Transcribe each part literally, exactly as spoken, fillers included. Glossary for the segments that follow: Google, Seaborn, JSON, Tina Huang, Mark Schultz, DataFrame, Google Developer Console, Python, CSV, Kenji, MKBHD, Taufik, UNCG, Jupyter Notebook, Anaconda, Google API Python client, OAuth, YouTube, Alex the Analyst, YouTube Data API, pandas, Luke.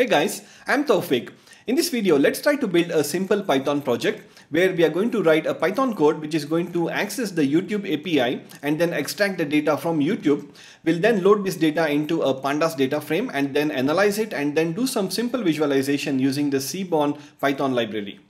Hey guys, I'm Taufik. In this video, let's try to build a simple Python project where we are going to write a Python code which is going to access the YouTube A P I and then extract the data from YouTube. We'll then load this data into a pandas data frame and then analyze it and then do some simple visualization using the Seaborn Python library.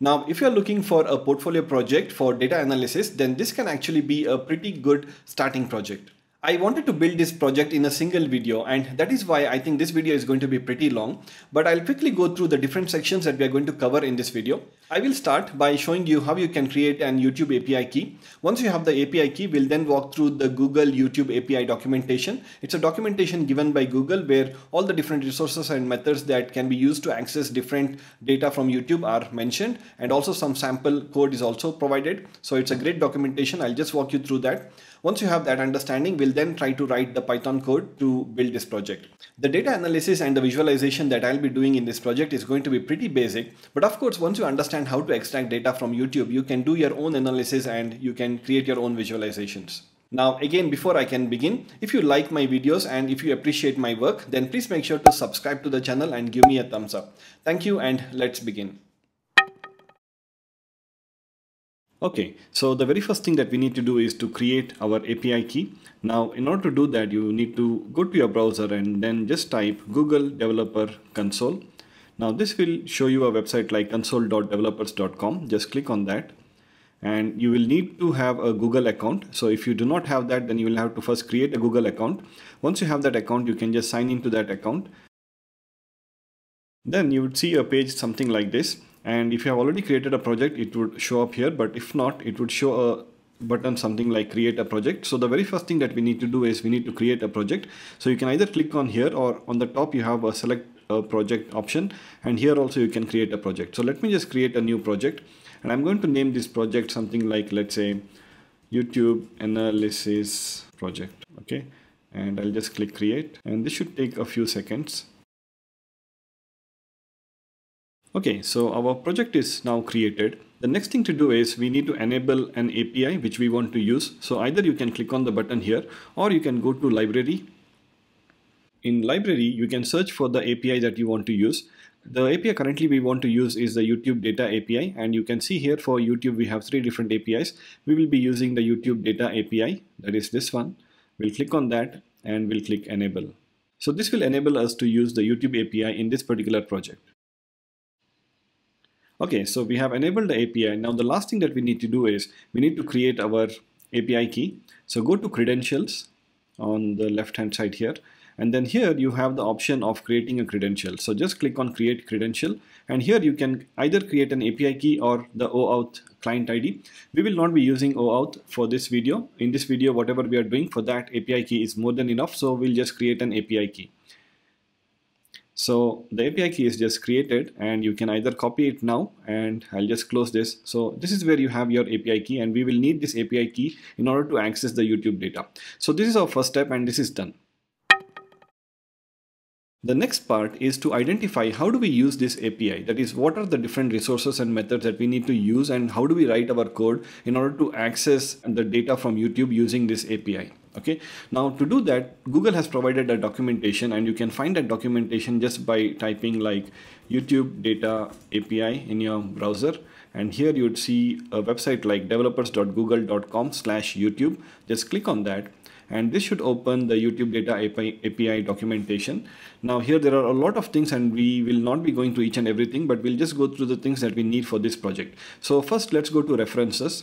Now, if you're looking for a portfolio project for data analysis, then this can actually be a pretty good starting project. I wanted to build this project in a single video, and that is why I think this video is going to be pretty long, but I'll quickly go through the different sections that we are going to cover in this video. I will start by showing you how you can create an YouTube A P I key. Once you have the A P I key, we'll then walk through the Google YouTube A P I documentation. It's a documentation given by Google where all the different resources and methods that can be used to access different data from YouTube are mentioned, and also some sample code is also provided. So it's a great documentation. I'll just walk you through that. Once you have that understanding, we'll then try to write the Python code to build this project. The data analysis and the visualization that I'll be doing in this project is going to be pretty basic, but of course, once you understand how to extract data from YouTube, you can do your own analysis and you can create your own visualizations. Now, again, before I can begin, if you like my videos and if you appreciate my work, then please make sure to subscribe to the channel and give me a thumbs up. Thank you, and let's begin. Okay, so the very first thing that we need to do is to create our A P I key. Now, in order to do that, you need to go to your browser and then just type Google Developer Console. Now, this will show you a website like console dot developers dot com. Just click on that, and you will need to have a Google account. So if you do not have that, then you will have to first create a Google account. Once you have that account, you can just sign into that account. Then you would see a page something like this. And if you have already created a project, it would show up here, but if not, it would show a button something like create a project. So the very first thing that we need to do is we need to create a project. So you can either click on here, or on the top you have a select a project option, and here also you can create a project. So let me just create a new project, and I'm going to name this project something like, let's say, YouTube Analysis Project. Okay, and I'll just click create, and this should take a few seconds. Okay, so our project is now created. The next thing to do is we need to enable an A P I which we want to use. So either you can click on the button here, or you can go to library. In library, you can search for the A P I that you want to use. The A P I currently we want to use is the YouTube Data A P I, and you can see here for YouTube we have three different A P Is. We will be using the YouTube Data A P I, that is this one. We'll click on that and we'll click enable. So this will enable us to use the YouTube A P I in this particular project. Okay, so we have enabled the A P I. Now the last thing that we need to do is we need to create our A P I key. So go to credentials on the left hand side here, and then here you have the option of creating a credential. So just click on create credential, and here you can either create an A P I key or the OAuth client I D. We will not be using OAuth for this video. In this video, whatever we are doing for that A P I key is more than enough. So we'll just create an A P I key. So the A P I key is just created, and you can either copy it now, and I'll just close this. So this is where you have your A P I key, and we will need this A P I key in order to access the YouTube data. So this is our first step, and this is done. The next part is to identify how do we use this A P I. That is, what are the different resources and methods that we need to use, and how do we write our code in order to access the data from YouTube using this A P I. Okay, now to do that, Google has provided a documentation, and you can find that documentation just by typing like YouTube Data A P I in your browser, and here you would see a website like developers dot google dot com slash YouTube. Just click on that, and this should open the YouTube Data A P I documentation. Now here there are a lot of things, and we will not be going through each and everything, but we'll just go through the things that we need for this project. So first, let's go to references.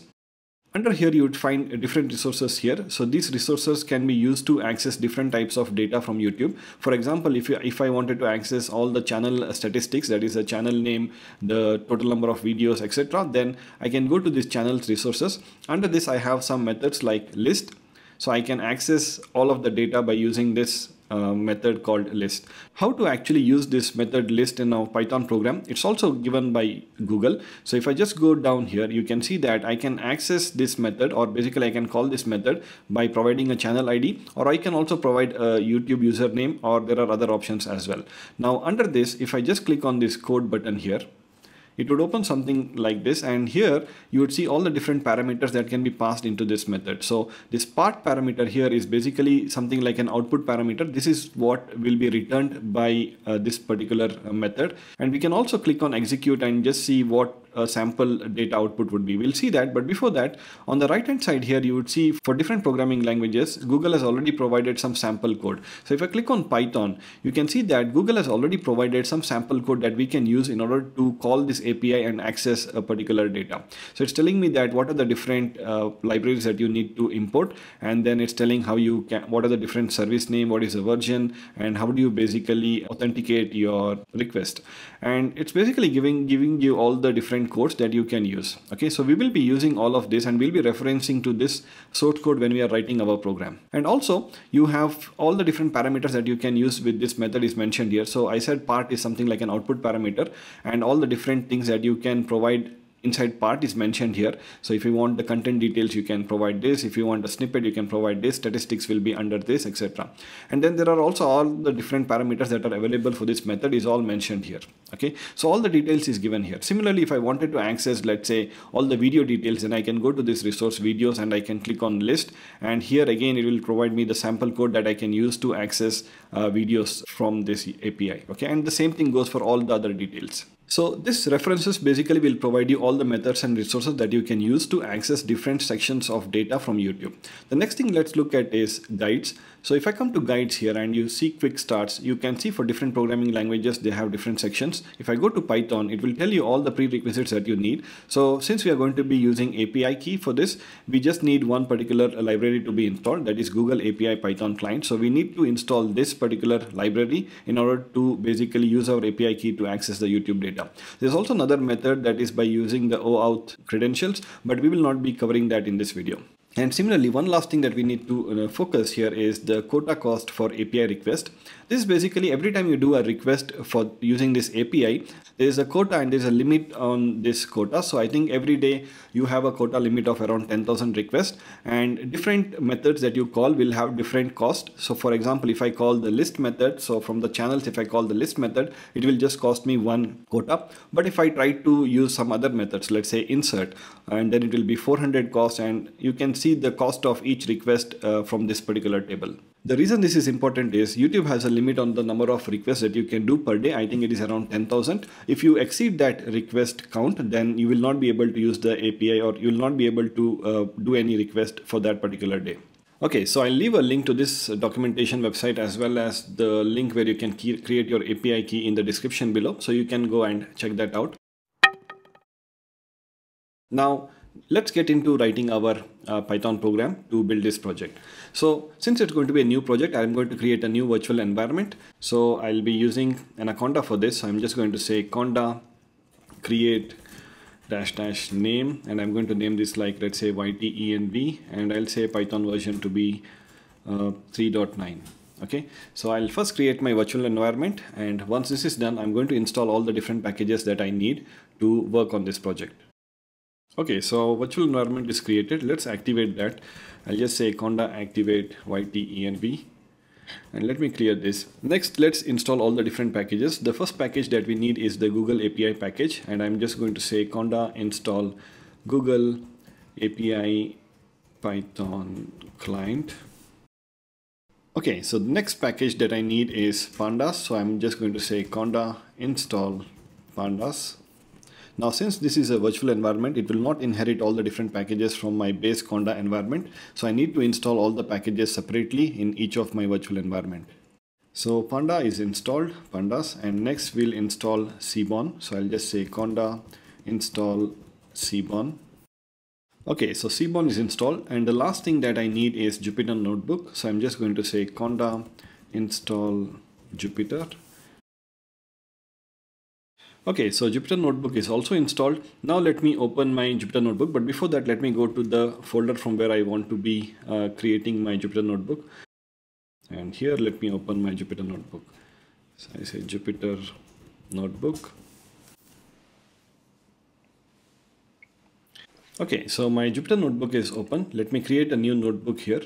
Under here you would find different resources here. So these resources can be used to access different types of data from YouTube. For example, if, you, if I wanted to access all the channel statistics, that is the channel name, the total number of videos, et cetera, then I can go to this channel's resources. Under this I have some methods like list. So I can access all of the data by using this Uh, method called list. How to actually use this method list in our Python program? It's also given by Google. So if I just go down here, you can see that I can access this method, or basically I can call this method by providing a channel I D, or I can also provide a YouTube username, or there are other options as well. Now under this, if I just click on this code button here, it would open something like this, and here you would see all the different parameters that can be passed into this method. So this part parameter here is basically something like an output parameter. This is what will be returned by uh, this particular method. And we can also click on execute and just see what a sample data output would be. We'll see that, but before that, on the right hand side here, you would see for different programming languages, Google has already provided some sample code. So if I click on Python, you can see that Google has already provided some sample code that we can use in order to call this A P I and access a particular data. So it's telling me that what are the different uh, libraries that you need to import, and then it's telling how you can, what are the different service name, what is the version, and how do you basically authenticate your request. And it's basically giving giving you all the different codes that you can use. Okay, so we will be using all of this, and we'll be referencing to this source code when we are writing our program. And also you have all the different parameters that you can use with this method is mentioned here. So I said part is something like an output parameter, and all the different things that you can provide inside part is mentioned here. So if you want the content details, you can provide this. If you want a snippet, you can provide this. Statistics will be under this, et cetera. And then there are also all the different parameters that are available for this method is all mentioned here. Okay, so all the details is given here. Similarly, if I wanted to access, let's say, all the video details, then I can go to this resource videos and I can click on list. And here again, it will provide me the sample code that I can use to access uh, videos from this A P I. Okay, and the same thing goes for all the other details. So this references basically will provide you all the methods and resources that you can use to access different sections of data from YouTube. The next thing let's look at is guides. So if I come to guides here and you see quick starts, you can see for different programming languages, they have different sections. If I go to Python, it will tell you all the prerequisites that you need. So since we are going to be using A P I key for this, we just need one particular library to be installed, that is Google A P I Python client. So we need to install this particular library in order to basically use our A P I key to access the YouTube data. There's also another method that is by using the OAuth credentials, but we will not be covering that in this video. And similarly, one last thing that we need to focus here is the quota cost for A P I request. This is basically every time you do a request for using this A P I, there is a quota and there's a limit on this quota. So I think every day you have a quota limit of around ten thousand requests, and different methods that you call will have different cost. So for example, if I call the list method, so from the channels, if I call the list method, it will just cost me one quota. But if I try to use some other methods, let's say insert, and then it will be four hundred cost, and you can see the cost of each request uh, from this particular table. The reason this is important is YouTube has a limit on the number of requests that you can do per day. I think it is around ten thousand. If you exceed that request count, then you will not be able to use the A P I, or you will not be able to uh, do any request for that particular day. Okay, so I'll leave a link to this documentation website as well as the link where you can key create your A P I key in the description below. So you can go and check that out. Now, let's get into writing our uh, Python program to build this project. So since it's going to be a new project, I'm going to create a new virtual environment. So I'll be using Anaconda for this. So I'm just going to say conda create dash dash name, and I'm going to name this like, let's say Y T E N V, and I'll say Python version to be uh, three point nine. Okay, so I'll first create my virtual environment, and once this is done, I'm going to install all the different packages that I need to work on this project. Okay, so virtual environment is created. Let's activate that. I'll just say conda activate Y T E N V, and let me clear this. Next, let's install all the different packages. The first package that we need is the Google A P I package, and I'm just going to say conda install Google A P I Python client. Okay, so the next package that I need is pandas. So I'm just going to say conda install pandas. Now, since this is a virtual environment, it will not inherit all the different packages from my base conda environment. So I need to install all the packages separately in each of my virtual environment. So panda is installed, pandas, and next we'll install Seaborn. So I'll just say conda install Seaborn. Okay, so Seaborn is installed, and the last thing that I need is Jupyter Notebook. So I'm just going to say conda install Jupyter. Okay, so Jupyter Notebook is also installed. Now let me open my Jupyter Notebook, but before that, let me go to the folder from where I want to be uh, creating my Jupyter Notebook. And here, let me open my Jupyter Notebook. So I say Jupyter Notebook. Okay, so my Jupyter Notebook is open. Let me create a new notebook here.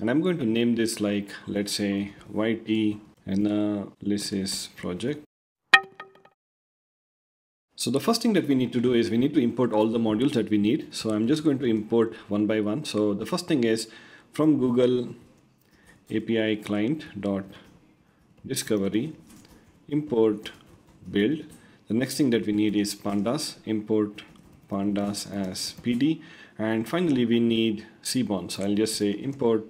And I'm going to name this like, let's say, Y T Analysis Project. So the first thing that we need to do is we need to import all the modules that we need. So I'm just going to import one by one. So the first thing is from Google A P I client dot discovery, import build. The next thing that we need is pandas, import pandas as P D, and finally we need Seaborn. So I'll just say import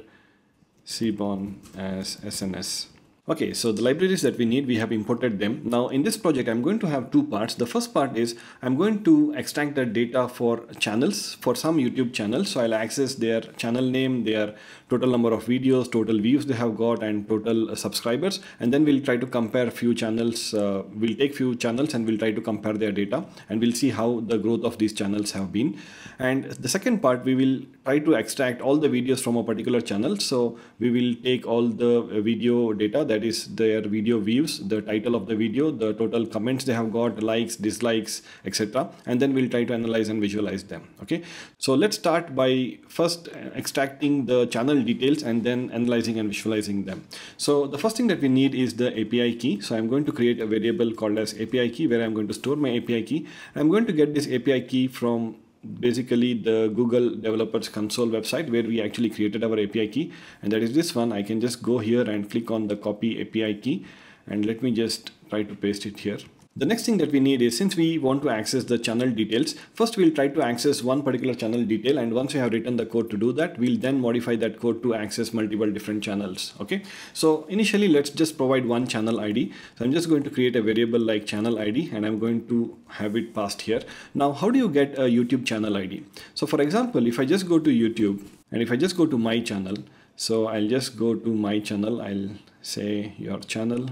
Seaborn as S N S. Okay, so the libraries that we need, we have imported them. Now in this project, I'm going to have two parts. The first part is I'm going to extract the data for channels, for some YouTube channels. So I'll access their channel name, their total number of videos, total views they have got, and total subscribers. And then we'll try to compare few channels. Uh, we'll take few channels and we'll try to compare their data, and we'll see how the growth of these channels have been. And the second part, we will try to extract all the videos from a particular channel. So we will take all the video data, that is their video views, the title of the video, the total comments they have got, likes, dislikes, et cetera. And then we'll try to analyze and visualize them. Okay, so let's start by first extracting the channel details and then analyzing and visualizing them. So the first thing that we need is the A P I key. So I'm going to create a variable called as A P I key, where I'm going to store my A P I key. I'm going to get this A P I key from basically the Google Developer Console website, where we actually created our A P I key, and that is this one. I can just go here and click on the copy A P I key, and let me just try to paste it here. The next thing that we need is, since we want to access the channel details, first we'll try to access one particular channel detail, and once we have written the code to do that, we'll then modify that code to access multiple different channels. Okay, so initially let's just provide one channel I D. So I'm just going to create a variable like channel I D, and I'm going to have it passed here. Now how do you get a YouTube channel I D? So for example, if I just go to YouTube and if I just go to my channel, so I'll just go to my channel, I'll say your channel,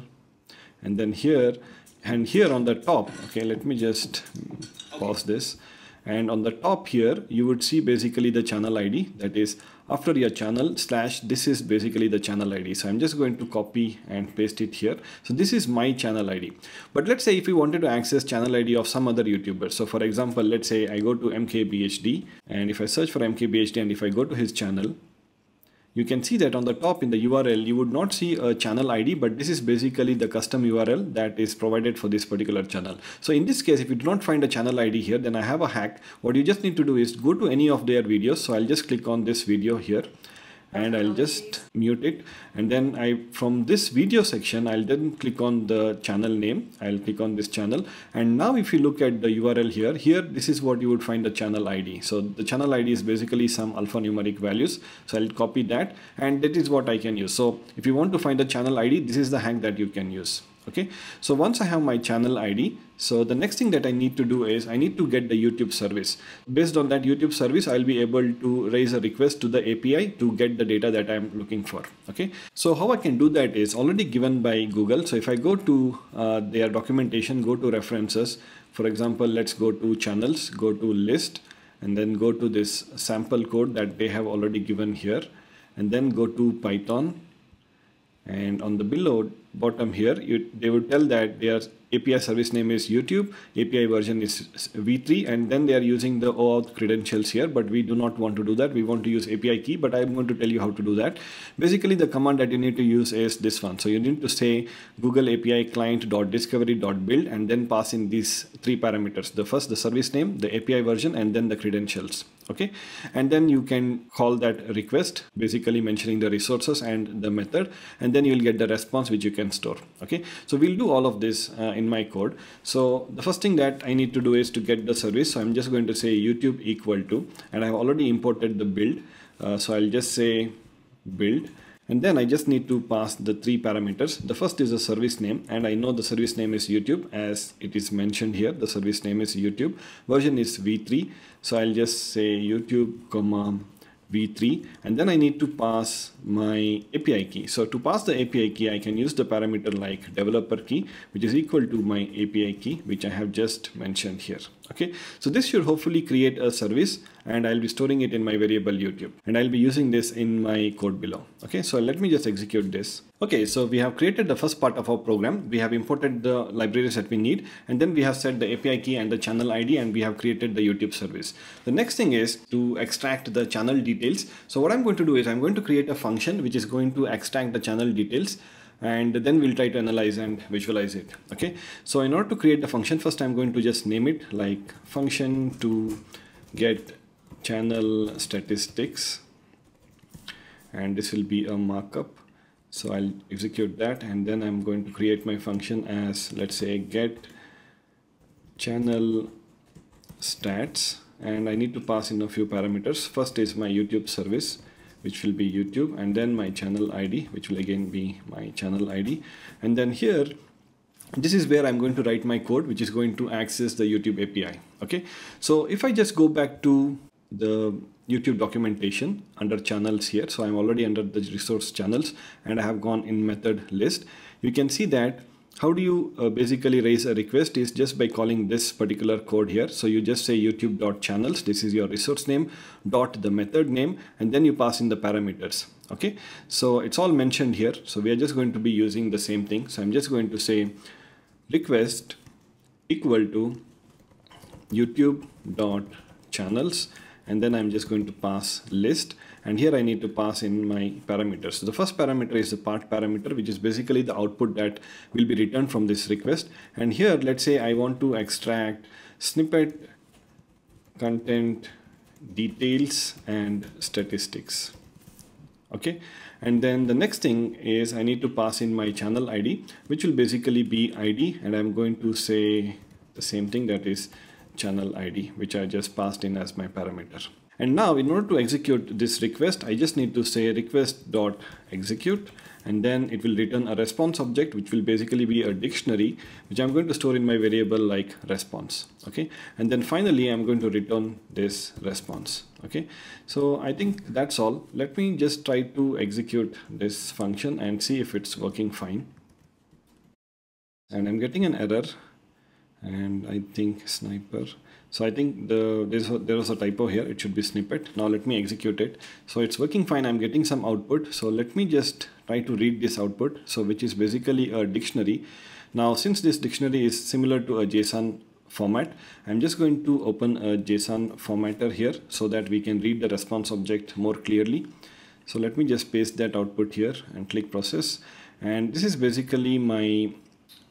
and then here and here on the top, okay, let me just pause this, and on the top here you would see basically the channel I D, that is after your channel slash this is basically the channel I D. So I'm just going to copy and paste it here. So this is my channel I D. But let's say if we wanted to access channel I D of some other YouTuber. So for example, let's say I go to M K B H D, and if I search for M K B H D and if I go to his channel, you can see that on the top in the U R L, you would not see a channel I D, but this is basically the custom U R L that is provided for this particular channel. So in this case, if you do not find a channel I D here, then I have a hack. What you just need to do is go to any of their videos. So I'll just click on this video here, and I'll just mute it. And then I, from this video section, I'll then click on the channel name. I'll click on this channel. And now if you look at the U R L here, here, this is what you would find the channel I D. So the channel I D is basically some alphanumeric values. So I'll copy that, and that is what I can use. So if you want to find the channel I D, this is the hack that you can use. Okay, so once I have my channel I D, so the next thing that I need to do is I need to get the YouTube service. Based on that YouTube service, I'll be able to raise a request to the A P I to get the data that I'm looking for. Okay, so how I can do that is already given by Google. So if I go to uh, their documentation, go to references, for example, let's go to channels, go to list, and then go to this sample code that they have already given here, and then go to Python. And on the below bottom here, you, they would tell that their A P I service name is YouTube, A P I version is V three, and then they are using the OAuth credentials here, but we do not want to do that. We want to use A P I key, but I'm going to tell you how to do that. Basically, the command that you need to use is this one. So you need to say Google A P I client.discovery.build, and then pass in these three parameters. The first, the service name, the A P I version, and then the credentials. Okay, and then you can call that request, basically mentioning the resources and the method, and then you'll get the response which you can store. Okay, so we'll do all of this uh, in my code. So the first thing that I need to do is to get the service. So I'm just going to say YouTube equal to, and I've already imported the build. Uh, so I'll just say build. And then I just need to pass the three parameters. The first is the service name, and I know the service name is YouTube, as it is mentioned here. The service name is YouTube, version is V three. So I'll just say YouTube comma V three, and then I need to pass my A P I key. So to pass the A P I key, I can use the parameter like developer key, which is equal to my A P I key, which I have just mentioned here. Okay, so this should hopefully create a service, and I'll be storing it in my variable YouTube, and I'll be using this in my code below. Okay, so let me just execute this. Okay, so we have created the first part of our program. We have imported the libraries that we need, and then we have set the A P I key and the channel I D, and we have created the YouTube service. The next thing is to extract the channel details. So what I'm going to do is I'm going to create a function which is going to extract the channel details. and then we'll try to analyze and visualize it. Okay, so in order to create the function, first I'm going to just name it like function to get channel statistics, and this will be a markup. So I'll execute that, and then I'm going to create my function as, let's say, get channel stats, and I need to pass in a few parameters. First is my YouTube service, which will be YouTube, and then my channel I D, which will again be my channel I D. And then here, this is where I'm going to write my code, which is going to access the YouTube A P I. Okay, so if I just go back to the YouTube documentation under channels here, so I'm already under the resource channels and I have gone in method list. You can see that how do you uh, basically raise a request is just by calling this particular code here. So you just say youtube.channels, this is your resource name, dot the method name, and then you pass in the parameters. Okay, so it's all mentioned here, so we are just going to be using the same thing. So I'm just going to say request equal to youtube.channels, and then I'm just going to pass list, and here I need to pass in my parameters. So the first parameter is the part parameter, which is basically the output that will be returned from this request. And here, let's say I want to extract snippet, content, details, and statistics. Okay, and then the next thing is I need to pass in my channel I D, which will basically be I D, and I'm going to say the same thing, that is channel I D, which I just passed in as my parameter. And now in order to execute this request, I just need to say request.execute, and then it will return a response object, which will basically be a dictionary, which I'm going to store in my variable like response. Okay, and then finally I'm going to return this response. Okay, so I think that's all. Let me just try to execute this function and see if it's working fine. And I'm getting an error, and I think sniper. So I think the there's a, there was a typo here, it should be snippet. Now let me execute it. So it's working fine, I'm getting some output. So let me just try to read this output, so which is basically a dictionary. Now since this dictionary is similar to a JSON format, I'm just going to open a JSON formatter here so that we can read the response object more clearly. So let me just paste that output here and click process, and this is basically my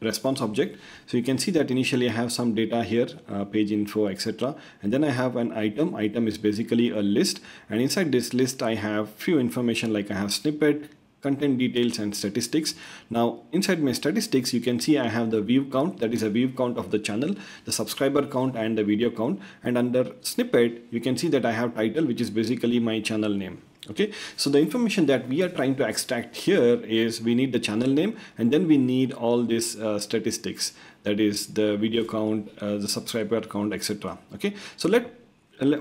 response object. So you can see that initially I have some data here, uh, page info, etc, and then I have an item. Item is basically a list, and inside this list I have few information, like I have snippet, content, details, and statistics. Now inside my statistics, you can see I have the view count, that is a view count of the channel, the subscriber count, and the video count. And under snippet, you can see that I have title, which is basically my channel name. Okay, so the information that we are trying to extract here is we need the channel name, and then we need all these uh, statistics, that is the video count, uh, the subscriber count, etc. Okay, so let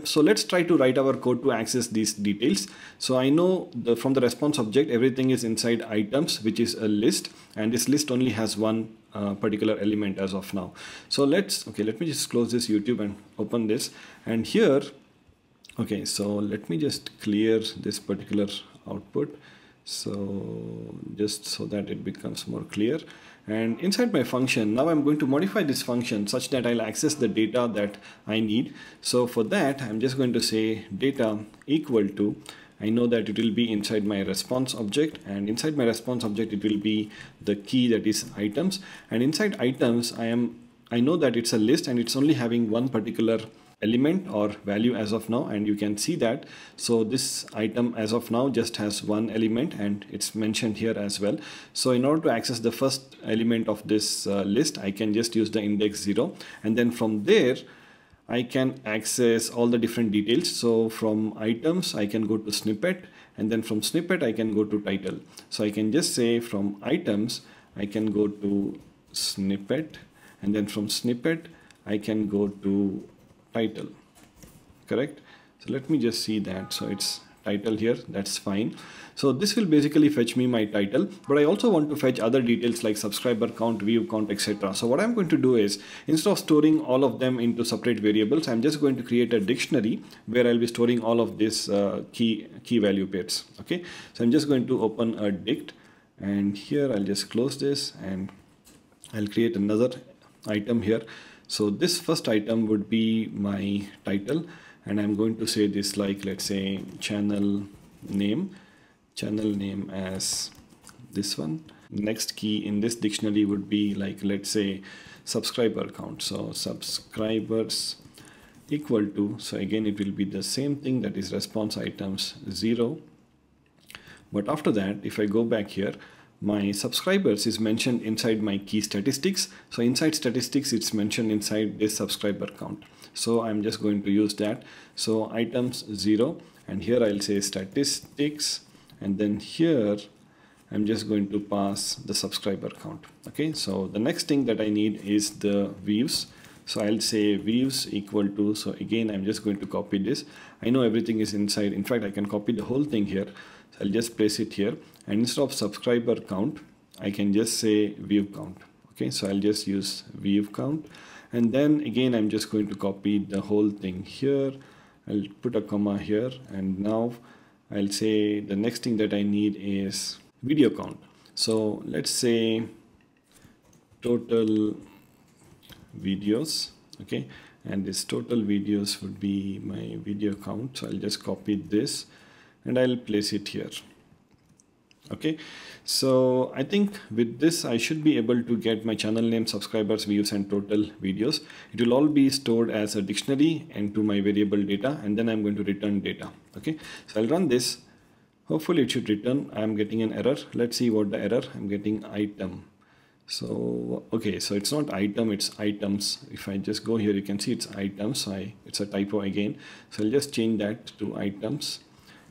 So let's try to write our code to access these details. So I know the, from the response object, everything is inside items, which is a list, and this list only has one uh, particular element as of now. So let's, okay, let me just close this YouTube and open this. And here, okay, so let me just clear this particular output, so just so that it becomes more clear. And inside my function, now I'm going to modify this function such that I'll access the data that I need. So for that, I'm just going to say data equal to, I know that it will be inside my response object, and inside my response object, it will be the key, that is items. And inside items, I am, I know that it's a list, and it's only having one particular element or value as of now, and you can see that. So this item as of now just has one element, and it's mentioned here as well. So in order to access the first element of this uh, list, I can just use the index zero, and then from there I can access all the different details. So from items I can go to snippet, and then from snippet I can go to title. So I can just say from items I can go to snippet, and then from snippet I can go to title, correct? So let me just see that. So it's title here, that's fine. So this will basically fetch me my title, but I also want to fetch other details like subscriber count, view count, et cetera. So what I'm going to do is, instead of storing all of them into separate variables, I'm just going to create a dictionary where I'll be storing all of these uh, key key value pairs. Okay, so I'm just going to open a dict, and here I'll just close this, and I'll create another item here. So this first item would be my title, and I'm going to say this like, let's say channel name, channel name as this one, Next key in this dictionary would be like, let's say, subscriber count. So subscribers equal to, so again it will be the same thing, that is response items zero. But after that, if I go back here, my subscribers is mentioned inside my key statistics. So inside statistics, it's mentioned inside this subscriber count. So I'm just going to use that. So items zero, and here I'll say statistics, and then here I'm just going to pass the subscriber count. Okay, so the next thing that I need is the views. So I'll say views equal to, so again, I'm just going to copy this. I know everything is inside. In fact, I can copy the whole thing here. So I'll just place it here. And instead of subscriber count, I can just say view count. Okay, so I'll just use view count. And then again, I'm just going to copy the whole thing here. I'll put a comma here. And now I'll say the next thing that I need is video count. So let's say total videos, okay, and this total videos would be my video count. So I'll just copy this and I'll place it here. Okay, so I think with this I should be able to get my channel name, subscribers, views, and total videos. It will all be stored as a dictionary and to my variable data, and then I'm going to return data. Okay, so I'll run this. Hopefully it should return. I'm getting an error. Let's see what the error. I'm getting item. So, okay, so it's not item, it's items. If I just go here, you can see it's items. I, it's a typo again. So I'll just change that to items.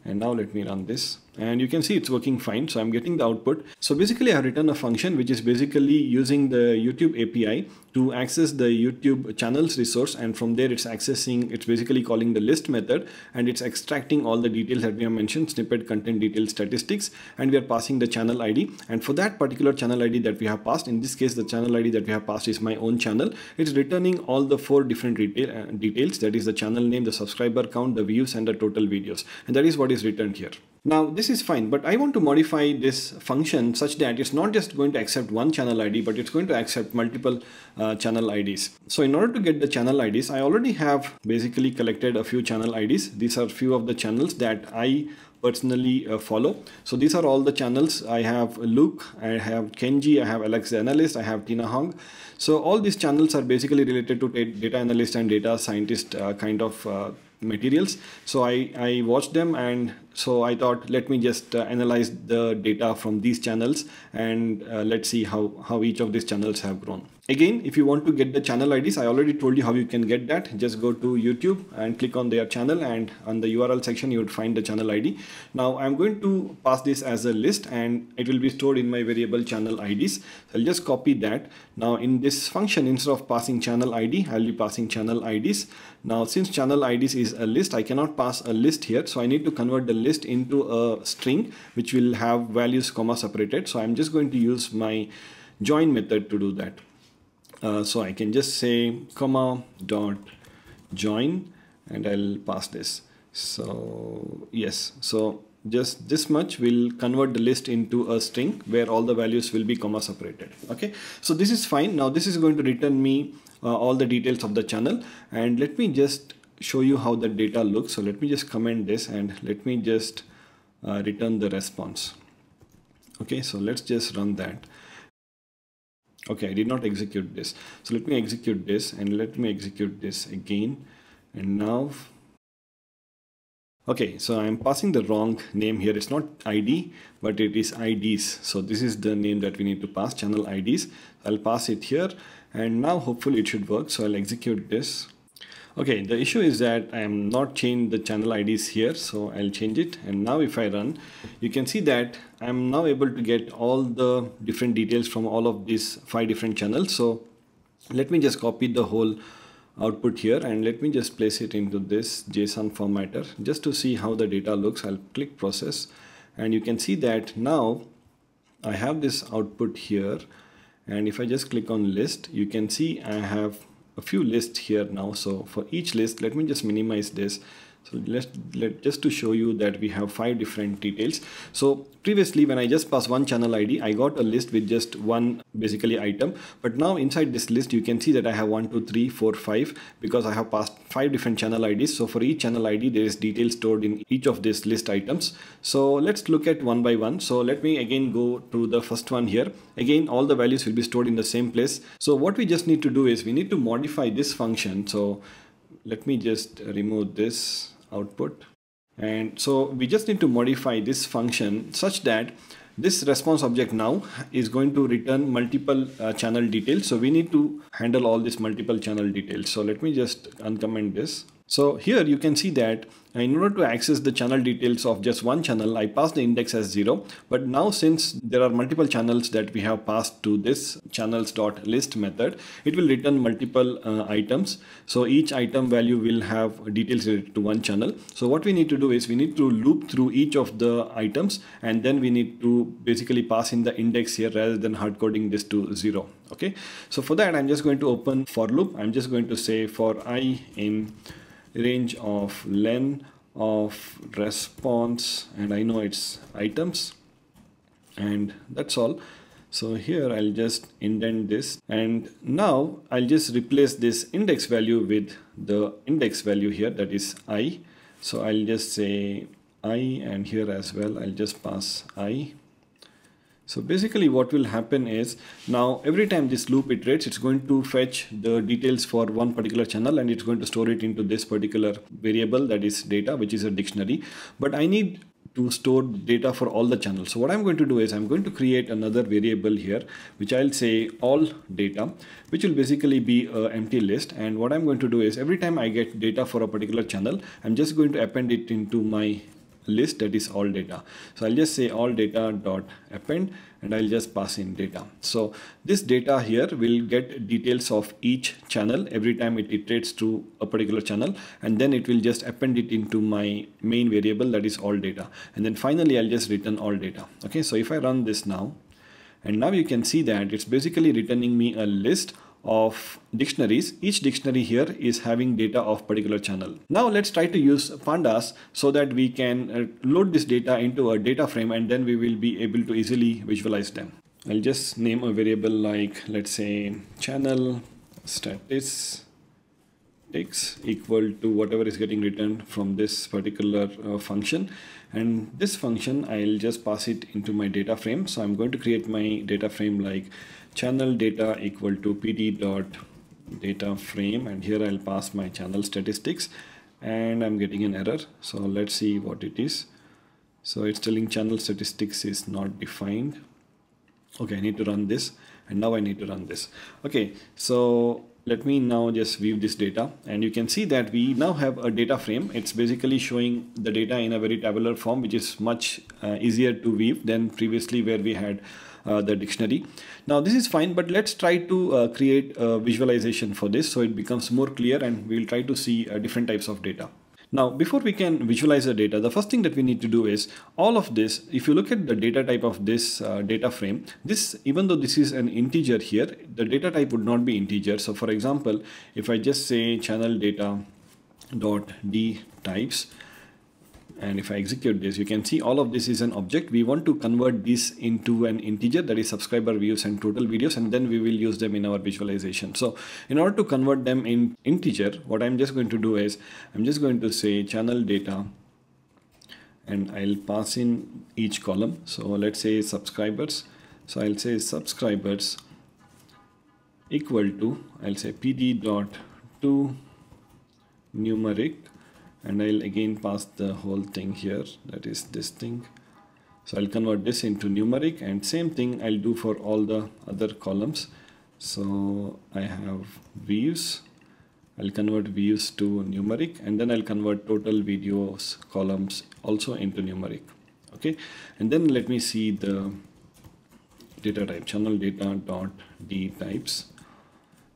And now let me run this. And you can see it's working fine. So I'm getting the output. So basically I've written a function which is basically using the YouTube A P I to access the YouTube channels resource. And from there it's accessing, it's basically calling the list method, and it's extracting all the details that we have mentioned, snippet, content, detail, statistics, and we are passing the channel I D. And for that particular channel I D that we have passed, in this case, the channel I D that we have passed is my own channel. It's returning all the four different detail, uh, details. That is the channel name, the subscriber count, the views, and the total videos. And that is what is returned here. Now this is fine, but I want to modify this function such that it's not just going to accept one channel I D, but it's going to accept multiple uh, channel I Ds. So in order to get the channel I Ds, I already have basically collected a few channel I Ds. These are few of the channels that I personally uh, follow. So these are all the channels. I have Luke, I have Kenji, I have Alex the Analyst, I have Tina Huang. So all these channels are basically related to data analyst and data scientist uh, kind of uh, materials. So I, I watched them, and so I thought, let me just uh, analyze the data from these channels, and uh, let's see how, how each of these channels have grown. Again, if you want to get the channel I Ds, I already told you how you can get that. Just go to YouTube and click on their channel, and on the U R L section, you would find the channel I D. Now I'm going to pass this as a list, and it will be stored in my variable channel I Ds. So I'll just copy that. Now in this function, instead of passing channel I D, I'll be passing channel I Ds. Now, since channel I Ds is a list, I cannot pass a list here. So I need to convert the list into a string, which will have values comma separated. So I'm just going to use my join method to do that. Uh, so I can just say comma dot join, and I'll pass this. So yes, so just this much will convert the list into a string where all the values will be comma separated. Okay, so this is fine. Now this is going to return me uh, all the details of the channel, and let me just show you how the data looks. So let me just comment this, and let me just uh, return the response. Okay, so let's just run that. Okay, I did not execute this. So let me execute this, and let me execute this again. And now, okay, so I'm passing the wrong name here. It's not I D, but it is I Ds. So this is the name that we need to pass, channel I Ds. I'll pass it here, and now hopefully it should work. So I'll execute this. Okay, the issue is that I am not changed the channel I Ds here, so I'll change it. And now if I run, you can see that I'm now able to get all the different details from all of these five different channels. So let me just copy the whole output here, and let me just place it into this JSON formatter just to see how the data looks. I'll click process, and you can see that now I have this output here. And if I just click on list, you can see I have a few lists here now. So for each list, let me just minimize this. So let's let just to show you that we have five different details. So previously when I just pass one channel I D, I got a list with just one basically item. But now inside this list, you can see that I have one, two, three, four, five, because I have passed five different channel I Ds. So for each channel I D, there is detail stored in each of these list items. So let's look at one by one. So let me again go to the first one here. Again, all the values will be stored in the same place. So what we just need to do is we need to modify this function. So let me just remove this output, and so we just need to modify this function such that this response object now is going to return multiple uh, channel details. So we need to handle all these multiple channel details. So let me just uncomment this. So here you can see that in order to access the channel details of just one channel, I passed the index as zero. But now since there are multiple channels that we have passed to this channels.list method, it will return multiple uh, items. So each item value will have details related to one channel. So what we need to do is we need to loop through each of the items, and then we need to basically pass in the index here rather than hard coding this to zero. Okay. So for that, I'm just going to open for loop. I'm just going to say for I in range of len of response, and I know it's items, and that's all. So here I'll just indent this, and now I'll just replace this index value with the index value here, that is I. So I'll just say I, and here as well I'll just pass I. So basically what will happen is now every time this loop iterates, it's going to fetch the details for one particular channel, and it's going to store it into this particular variable, that is data, which is a dictionary. But I need to store data for all the channels. So what I'm going to do is I'm going to create another variable here, which I'll say all data, which will basically be an empty list. And what I'm going to do is every time I get data for a particular channel, I'm just going to append it into my list, that is all data. So I'll just say all data dot append, and I'll just pass in data. So this data here will get details of each channel every time it iterates to a particular channel, and then it will just append it into my main variable, that is all data. And then finally I'll just return all data. Okay, so if I run this now, and now you can see that it's basically returning me a list of dictionaries. Each dictionary here is having data of particular channel. Now let's try to use pandas so that we can load this data into a data frame, and then we will be able to easily visualize them. I'll just name a variable like, let's say, channel statistics equal to whatever is getting returned from this particular uh, function. And this function, I'll just pass it into my data frame. So I'm going to create my data frame like channel data equal to pd dot data frame, and here I'll pass my channel statistics, and I'm getting an error. So let's see what it is. So it's telling channel statistics is not defined. Okay, I need to run this, and now I need to run this. Okay, so let me now just view this data, and you can see that we now have a data frame. It's basically showing the data in a very tabular form, which is much uh, easier to view than previously where we had Uh, the dictionary. Now this is fine, but let's try to uh, create a visualization for this so it becomes more clear, and we'll try to see uh, different types of data. Now before we can visualize the data, the first thing that we need to do is all of this, if you look at the data type of this uh, data frame, this, even though this is an integer here, the data type would not be integer. So for example, if I just say channel data dot d types, and if I execute this, you can see all of this is an object. We want to convert this into an integer, that is subscriber views and total videos, and then we will use them in our visualization. So in order to convert them in integer, what I'm just going to do is I'm just going to say channel data, and I'll pass in each column. So let's say subscribers. So I'll say subscribers equal to, I'll say pd dot to numeric, and I'll again pass the whole thing here, that is this thing. So I'll convert this into numeric, and same thing I'll do for all the other columns. So I have views, I'll convert views to numeric, and then I'll convert total videos columns also into numeric. Okay, and then let me see the data type, channel data dot d types.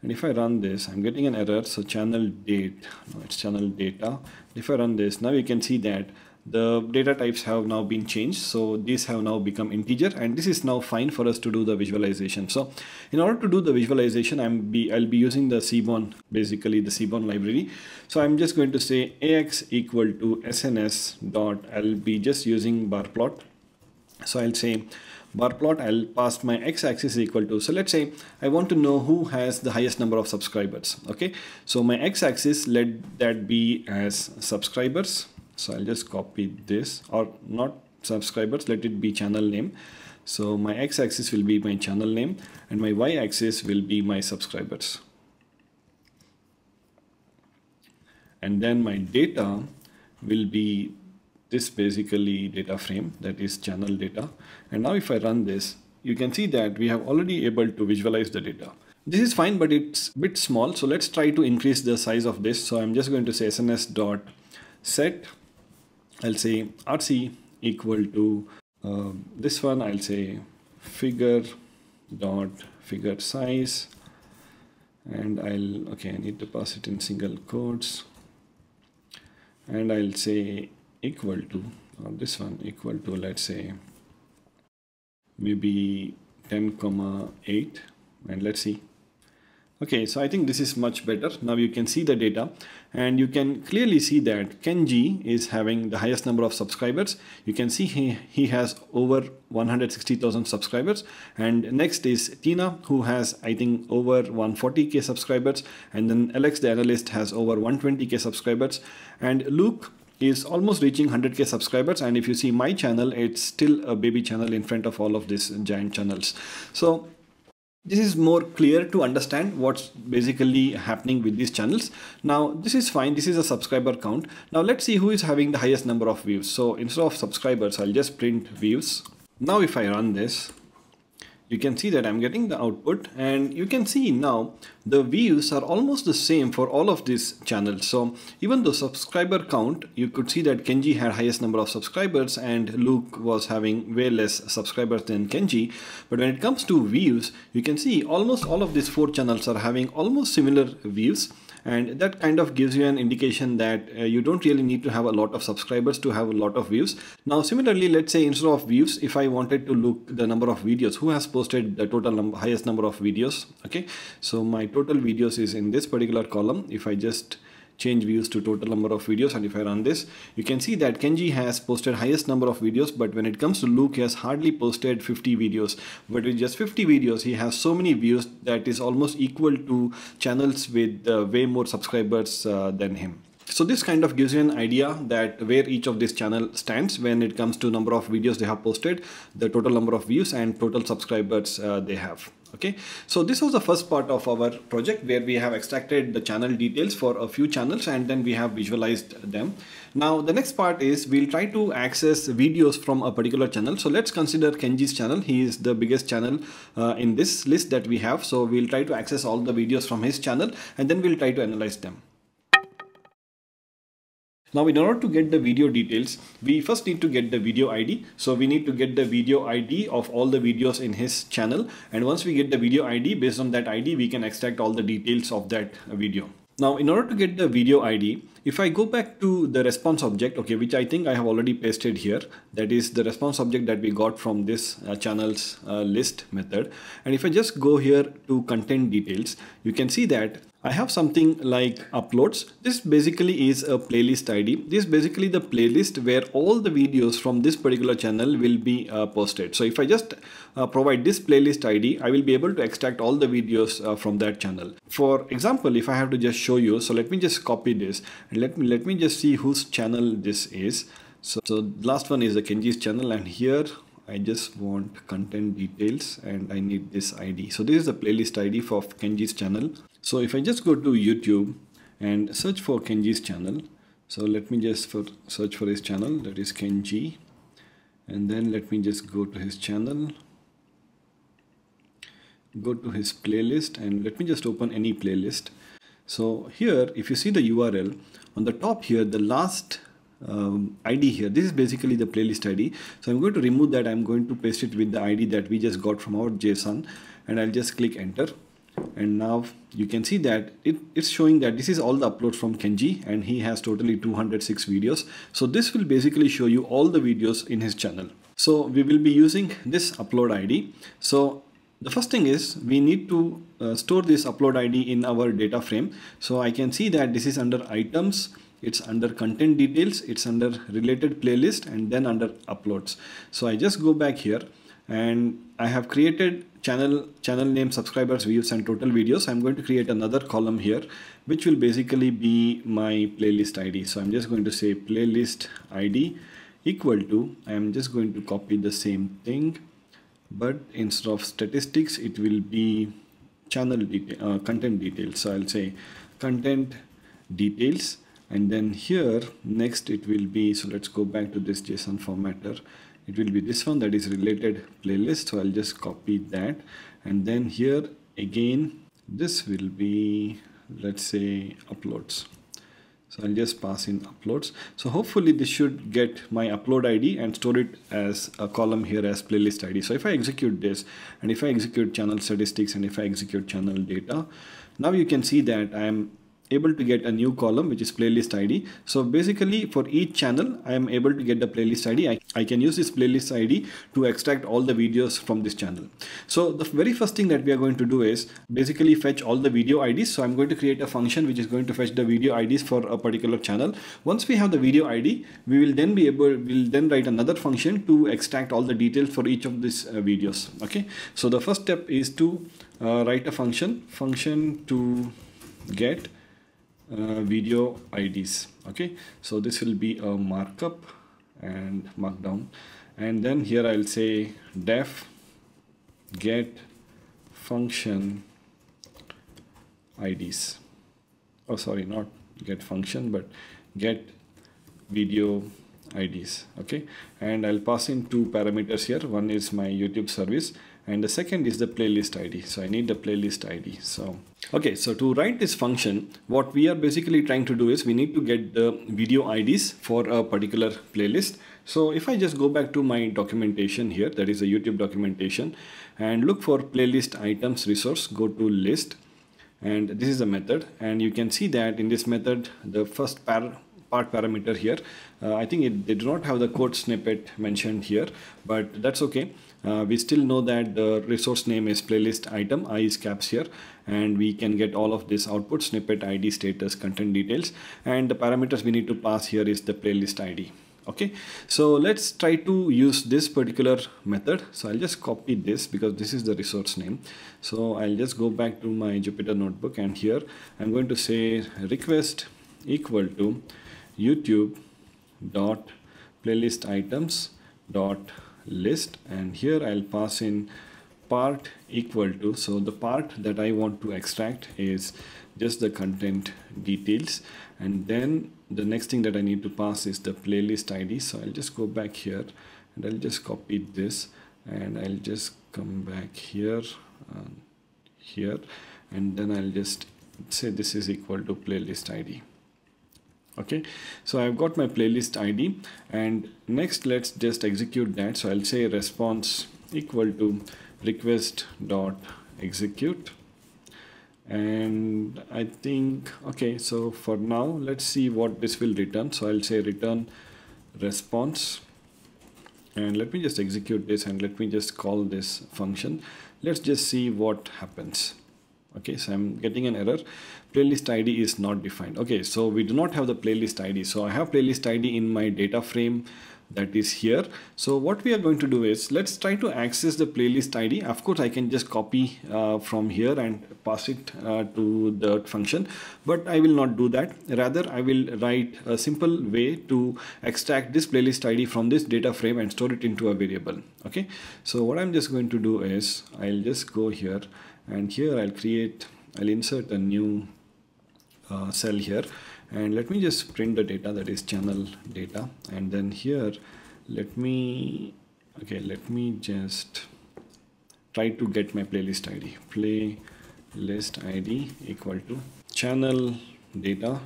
And if I run this, I'm getting an error. So channel date, no, it's channel data. If I run this, now you can see that the data types have now been changed. So these have now become integer, and this is now fine for us to do the visualization. So in order to do the visualization, I'm be, I'll be using the Seaborn, basically the Seaborn library. So I'm just going to say ax equal to sns dot, I'll be just using bar plot. So I'll say bar plot, I'll pass my x-axis equal to, so let's say I want to know who has the highest number of subscribers. Okay, so my x-axis, let that be as subscribers. So I'll just copy this, or not subscribers, let it be channel name. So my x-axis will be my channel name and my y-axis will be my subscribers. And then my data will be this basically data frame, that is channel data. And now if I run this, you can see that we have already able to visualize the data. This is fine, but it's a bit small. So let's try to increase the size of this. So I'm just going to say S N S dot set. I'll say R C equal to uh, this one. I'll say figure dot figure size. And I'll, okay, I need to pass it in single quotes. And I'll say equal to, or this one equal to, let's say maybe ten comma eight, and let's see. Okay, so I think this is much better. Now you can see the data, and you can clearly see that Kenji is having the highest number of subscribers. You can see he, he has over one hundred sixty thousand subscribers, and next is Tina, who has I think over one hundred forty K subscribers, and then Alex the Analyst has over one hundred twenty K subscribers, and Luke is almost reaching one hundred K subscribers. And if you see my channel, it's still a baby channel in front of all of these giant channels. So this is more clear to understand what's basically happening with these channels. Now this is fine, this is a subscriber count. Now let's see who is having the highest number of views. So instead of subscribers, I'll just print views. Now if I run this, you can see that I'm getting the output, and you can see now the views are almost the same for all of these channels. So even though subscriber count, you could see that Kenji had highest number of subscribers and Luke was having way less subscribers than Kenji. But when it comes to views, you can see almost all of these four channels are having almost similar views. And that kind of gives you an indication that uh, you don't really need to have a lot of subscribers to have a lot of views. Now similarly, let's say instead of views, if I wanted to look the number of videos, who has posted the total number, highest number of videos. Okay, so my total videos is in this particular column. If I just change views to total number of videos, and if I run this, you can see that Kenji has posted highest number of videos, but when it comes to Luke, he has hardly posted fifty videos. But with just fifty videos, he has so many views that is almost equal to channels with uh, way more subscribers uh, than him. So this kind of gives you an idea that where each of this channel stands when it comes to number of videos they have posted, the total number of views, and total subscribers uh, they have. Okay, so this was the first part of our project where we have extracted the channel details for a few channels, and then we have visualized them. Now the next part is we'll try to access videos from a particular channel. So let's consider Kenji's channel. He is the biggest channel uh, in this list that we have. So we'll try to access all the videos from his channel, and then we'll try to analyze them. Now in order to get the video details, we first need to get the video I D. So we need to get the video I D of all the videos in his channel. And once we get the video I D, based on that I D, we can extract all the details of that video. Now in order to get the video I D, if I go back to the response object, okay, which I think I have already pasted here, that is the response object that we got from this uh, channels uh, list method. And if I just go here to content details, you can see that I have something like uploads. This basically is a playlist I D. This is basically the playlist where all the videos from this particular channel will be uh, posted. So if I just uh, provide this playlist I D, I will be able to extract all the videos uh, from that channel. For example, if I have to just show you, so let me just copy this and let me let me just see whose channel this is. So, so last one is the Kenji's channel, and here I just want content details and I need this I D. So this is the playlist I D for Kenji's channel. So if I just go to YouTube and search for Kenji's channel. So let me just for search for his channel, that is Kenji. And then let me just go to his channel. Go to his playlist, and let me just open any playlist. So here, if you see the U R L on the top here, the last Um, I D here, this is basically the playlist I D. So I'm going to remove that. I'm going to paste it with the I D that we just got from our JSON, and I'll just click enter. And now you can see that it, it's showing that this is all the upload from Kenji, and he has totally two hundred six videos. So this will basically show you all the videos in his channel. So we will be using this upload I D. So the first thing is we need to uh, store this upload I D in our data frame. So I can see that this is under items, it's under content details, it's under related playlist, and then under uploads. So I just go back here and I have created channel channel name, subscribers, views, and total videos. I'm going to create another column here, which will basically be my playlist I D. So I'm just going to say playlist I D equal to, I'm just going to copy the same thing, but instead of statistics, it will be channel detail, uh, content details. So I'll say content details. And then here next it will be, so let's go back to this JSON formatter. It will be this one, that is related playlist. So I'll just copy that. And then here again, this will be, let's say, uploads. So I'll just pass in uploads. So hopefully this should get my upload I D and store it as a column here as playlist I D. So if I execute this, and if I execute channel statistics, and if I execute channel data, now you can see that I am able to get a new column, which is playlist I D. So basically for each channel, I am able to get the playlist I D. I, I can use this playlist I D to extract all the videos from this channel. So the very first thing that we are going to do is basically fetch all the video I Ds. So I'm going to create a function which is going to fetch the video I Ds for a particular channel. Once we have the video I D, we will then be able, we'll then write another function to extract all the details for each of these uh, videos. Okay. So the first step is to uh, write a function, function to get Uh, video I Ds. Okay, so this will be a markup and markdown, and then here I'll say def get function I Ds. Oh, sorry, not get function, but get video I Ds. Okay, and I'll pass in two parameters here. One is my YouTube service, and the second is the playlist I D. So I need the playlist I D. So, okay, so to write this function, what we are basically trying to do is we need to get the video I Ds for a particular playlist. So if I just go back to my documentation here, that is a YouTube documentation, and look for playlist items resource, go to list, and this is a method. And you can see that in this method, the first par part parameter here, uh, I think it, they do not have the code snippet mentioned here, but that's okay. Uh, we still know that the resource name is playlist item, I is caps here, and we can get all of this output snippet I D, status, content details, and the parameters we need to pass here is the playlist I D. Okay, so let's try to use this particular method. So I'll just copy this because this is the resource name. So I'll just go back to my Jupyter Notebook, and here I'm going to say request equal to YouTube dot playlist items dot list, and here I'll pass in part equal to, so the part that I want to extract is just the content details, and then the next thing that I need to pass is the playlist I D. So I'll just go back here and I'll just copy this, and I'll just come back here and here, and then I'll just say this is equal to playlist I D. Okay, so I've got my playlist I D, and next let's just execute that. So I'll say response equal to request dot execute, and I think, okay, so for now let's see what this will return. So I'll say return response, and let me just execute this, and let me just call this function. Let's just see what happens. Okay, so I'm getting an error. Playlist I D is not defined. Okay, so we do not have the playlist I D. So I have playlist I D in my data frame that is here. So what we are going to do is let's try to access the playlist I D. Of course, I can just copy uh, from here and pass it uh, to the function, but I will not do that. Rather, I will write a simple way to extract this playlist I D from this data frame and store it into a variable. Okay, so what I'm just going to do is I'll just go here, and here I'll create, I'll insert a new uh, cell here, and let me just print the data, that is channel data, and then here let me, okay, let me just try to get my playlist I D. Playlist I D equal to channel data,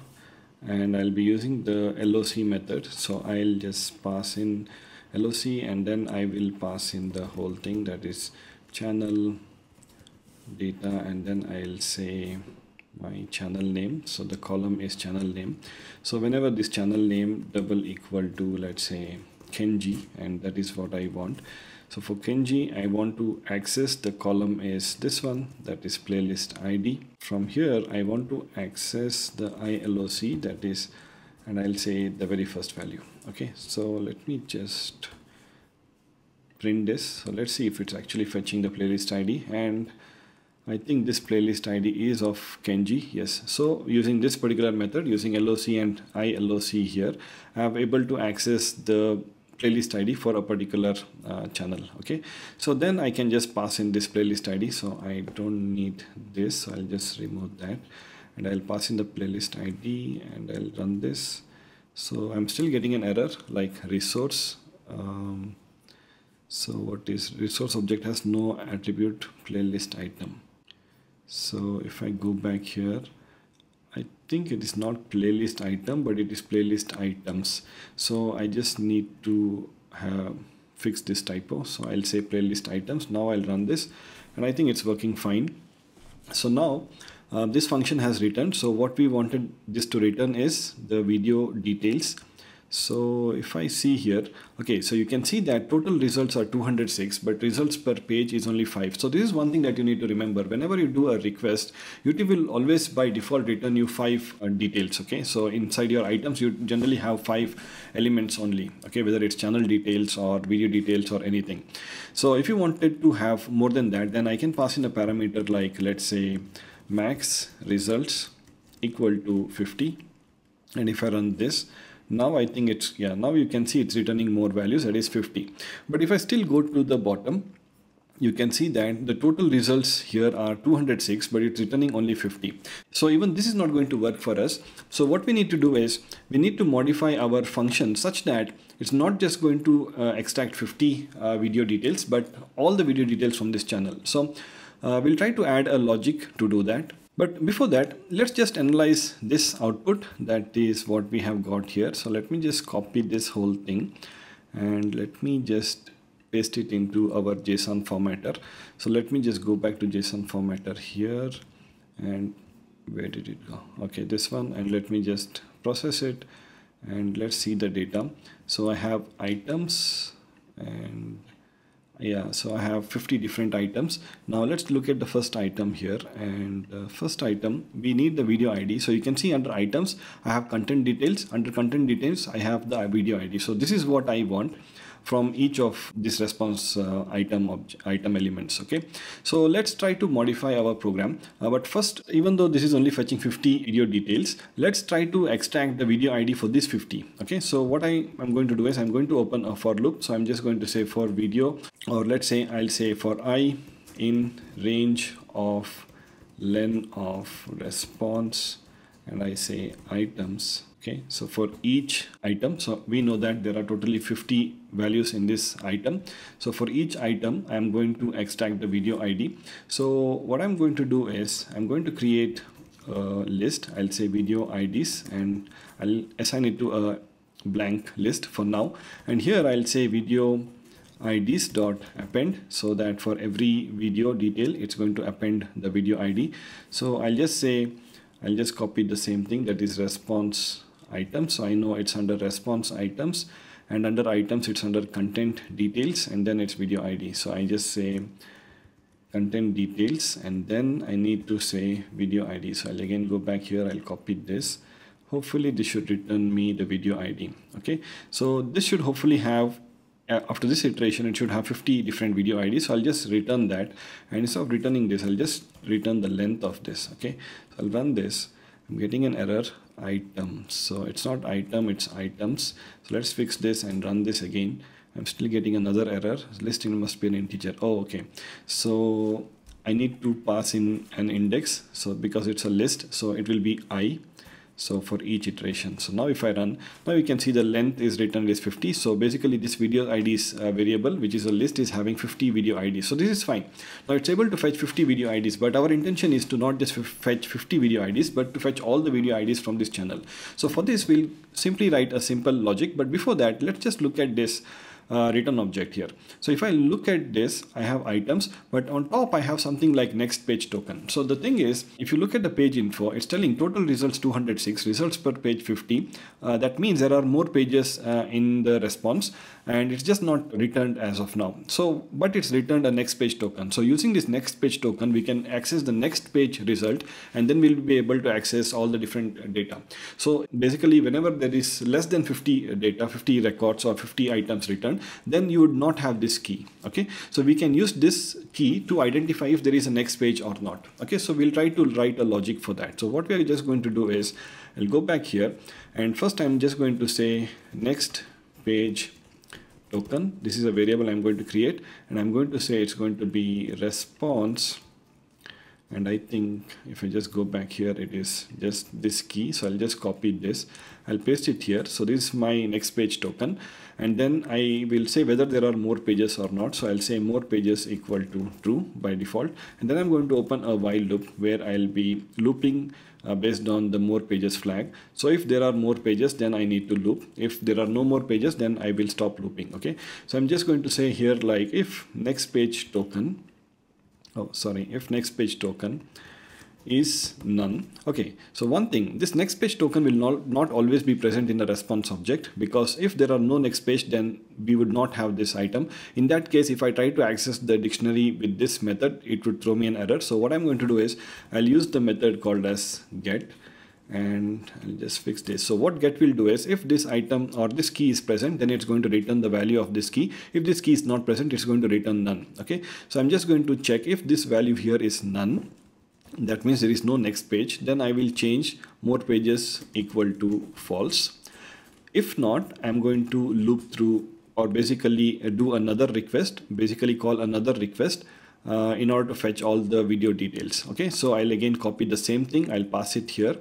and I'll be using the L O C method. So I'll just pass in L O C, and then I will pass in the whole thing, that is channel data, and then I'll say my channel name. So the column is channel name. So whenever this channel name double equal to, let's say, Kenji, and that is what I want. So for Kenji, I want to access the column is this one, that is playlist I D. From here, I want to access the I L O C, that is, and I'll say the very first value. Okay, so let me just print this. So let's see if it's actually fetching the playlist I D, and I think this playlist I D is of Kenji, yes. So using this particular method, using L O C and I L O C here, I'm able to access the playlist I D for a particular uh, channel, okay. So then I can just pass in this playlist I D, so I don't need this, so I'll just remove that. And I'll pass in the playlist I D and I'll run this. So I'm still getting an error like resource. Um, so what is resource object has no attribute playlist item. So if I go back here, I think it is not playlist item, but it is playlist items. So I just need to have fix this typo. So I'll say playlist items. Now I'll run this and I think it's working fine. So now uh, this function has returned. So what we wanted this to return is the video details. So if I see here, okay, so you can see that total results are two hundred six, but results per page is only five. So this is one thing that you need to remember. Whenever you do a request, YouTube will always by default return you five uh, details, okay? So inside your items, you generally have five elements only, okay? Whether it's channel details or video details or anything. So if you wanted to have more than that, then I can pass in a parameter like, let's say, max results equal to fifty. And if I run this, now I think it's, yeah, now you can see it's returning more values, that is fifty. But if I still go to the bottom, you can see that the total results here are two hundred six, but it's returning only fifty. So even this is not going to work for us. So what we need to do is we need to modify our function such that it's not just going to uh, extract fifty uh, video details, but all the video details from this channel. So uh, we'll try to add a logic to do that. But before that, let's just analyze this output. That is what we have got here. So let me just copy this whole thing and let me just paste it into our JSON formatter. So let me just go back to JSON formatter here, and where did it go? Okay, this one, and let me just process it and let's see the data. So I have items and yeah, so I have fifty different items. Now let's look at the first item here, and the first item we need the video I D. So you can see under items I have content details, under content details I have the video I D. So this is what I want from each of this response uh, item object, item elements, okay? So let's try to modify our program. Uh, but first, even though this is only fetching fifty video details, let's try to extract the video I D for this fifty, okay? So what I am going to do is I'm going to open a for loop. So I'm just going to say for video, or let's say I'll say for I in range of len of response, and I say items. Okay, so for each item, so we know that there are totally fifty values in this item. So for each item, I'm going to extract the video I D. So what I'm going to do is I'm going to create a list. I'll say video I Ds and I'll assign it to a blank list for now. And here I'll say video I Ds dot append, so that for every video detail, it's going to append the video I D. So I'll just say, I'll just copy the same thing, that is response item. So I know it's under response items, and under items it's under content details, and then it's video I D. So I just say content details, and then I need to say video I D. So I'll again go back here, I'll copy this. Hopefully this should return me the video I D. Okay, so this should hopefully have, uh, after this iteration, it should have fifty different video I Ds. So I'll just return that, and instead of returning this, I'll just return the length of this. Okay, so I'll run this. I'm getting an error item, so it's not item, it's items. So let's fix this and run this again. I'm still getting another error. Listing must be an integer. Oh, okay, so I need to pass in an index, so because it's a list, so it will be I, so for each iteration. So now if I run, now you can see the length is returned is fifty. So basically this video I Ds uh, variable, which is a list, is having fifty video I Ds. So this is fine. Now it's able to fetch fifty video I Ds, but our intention is to not just fetch fifty video I Ds, but to fetch all the video I Ds from this channel. So for this, we'll simply write a simple logic. But before that, let's just look at this uh, return object here. So if I look at this, I have items, but on top I have something like next page token. So the thing is, if you look at the page info, it's telling total results two hundred six, results per page fifty. Uh, that means there are more pages uh, in the response, and it's just not returned as of now. So, but it's returned a next page token. So using this next page token, we can access the next page result, and then we'll be able to access all the different data. So basically, whenever there is less than fifty data, fifty records or fifty items returned, then you would not have this key. Okay, so we can use this key to identify if there is a next page or not. Okay, so we'll try to write a logic for that. So what we are just going to do is, I'll go back here, and first I'm just going to say next page token. This is a variable I'm going to create, and I'm going to say it's going to be response. And I think if I just go back here, it is just this key. So I'll just copy this. I'll paste it here. So this is my next page token. And then I will say whether there are more pages or not. So I'll say more pages equal to true by default. And then I'm going to open a while loop where I'll be looping uh, based on the more pages flag. So if there are more pages, then I need to loop. If there are no more pages, then I will stop looping. Okay. So I'm just going to say here, like if next page token Oh, sorry, if next page token is none. Okay, so one thing, this next page token will not, not always be present in the response object, because if there are no next page, then we would not have this item. In that case, if I try to access the dictionary with this method, it would throw me an error. So what I'm going to do is, I'll use the method called as get. And I'll just fix this. So what get will do is, if this item or this key is present, then it's going to return the value of this key. If this key is not present, it's going to return none. Okay, so I'm just going to check if this value here is none. That means there is no next page. Then I will change more pages equal to false. If not, I'm going to loop through, or basically do another request, basically call another request uh, in order to fetch all the video details. Okay, so I'll again copy the same thing. I'll pass it here.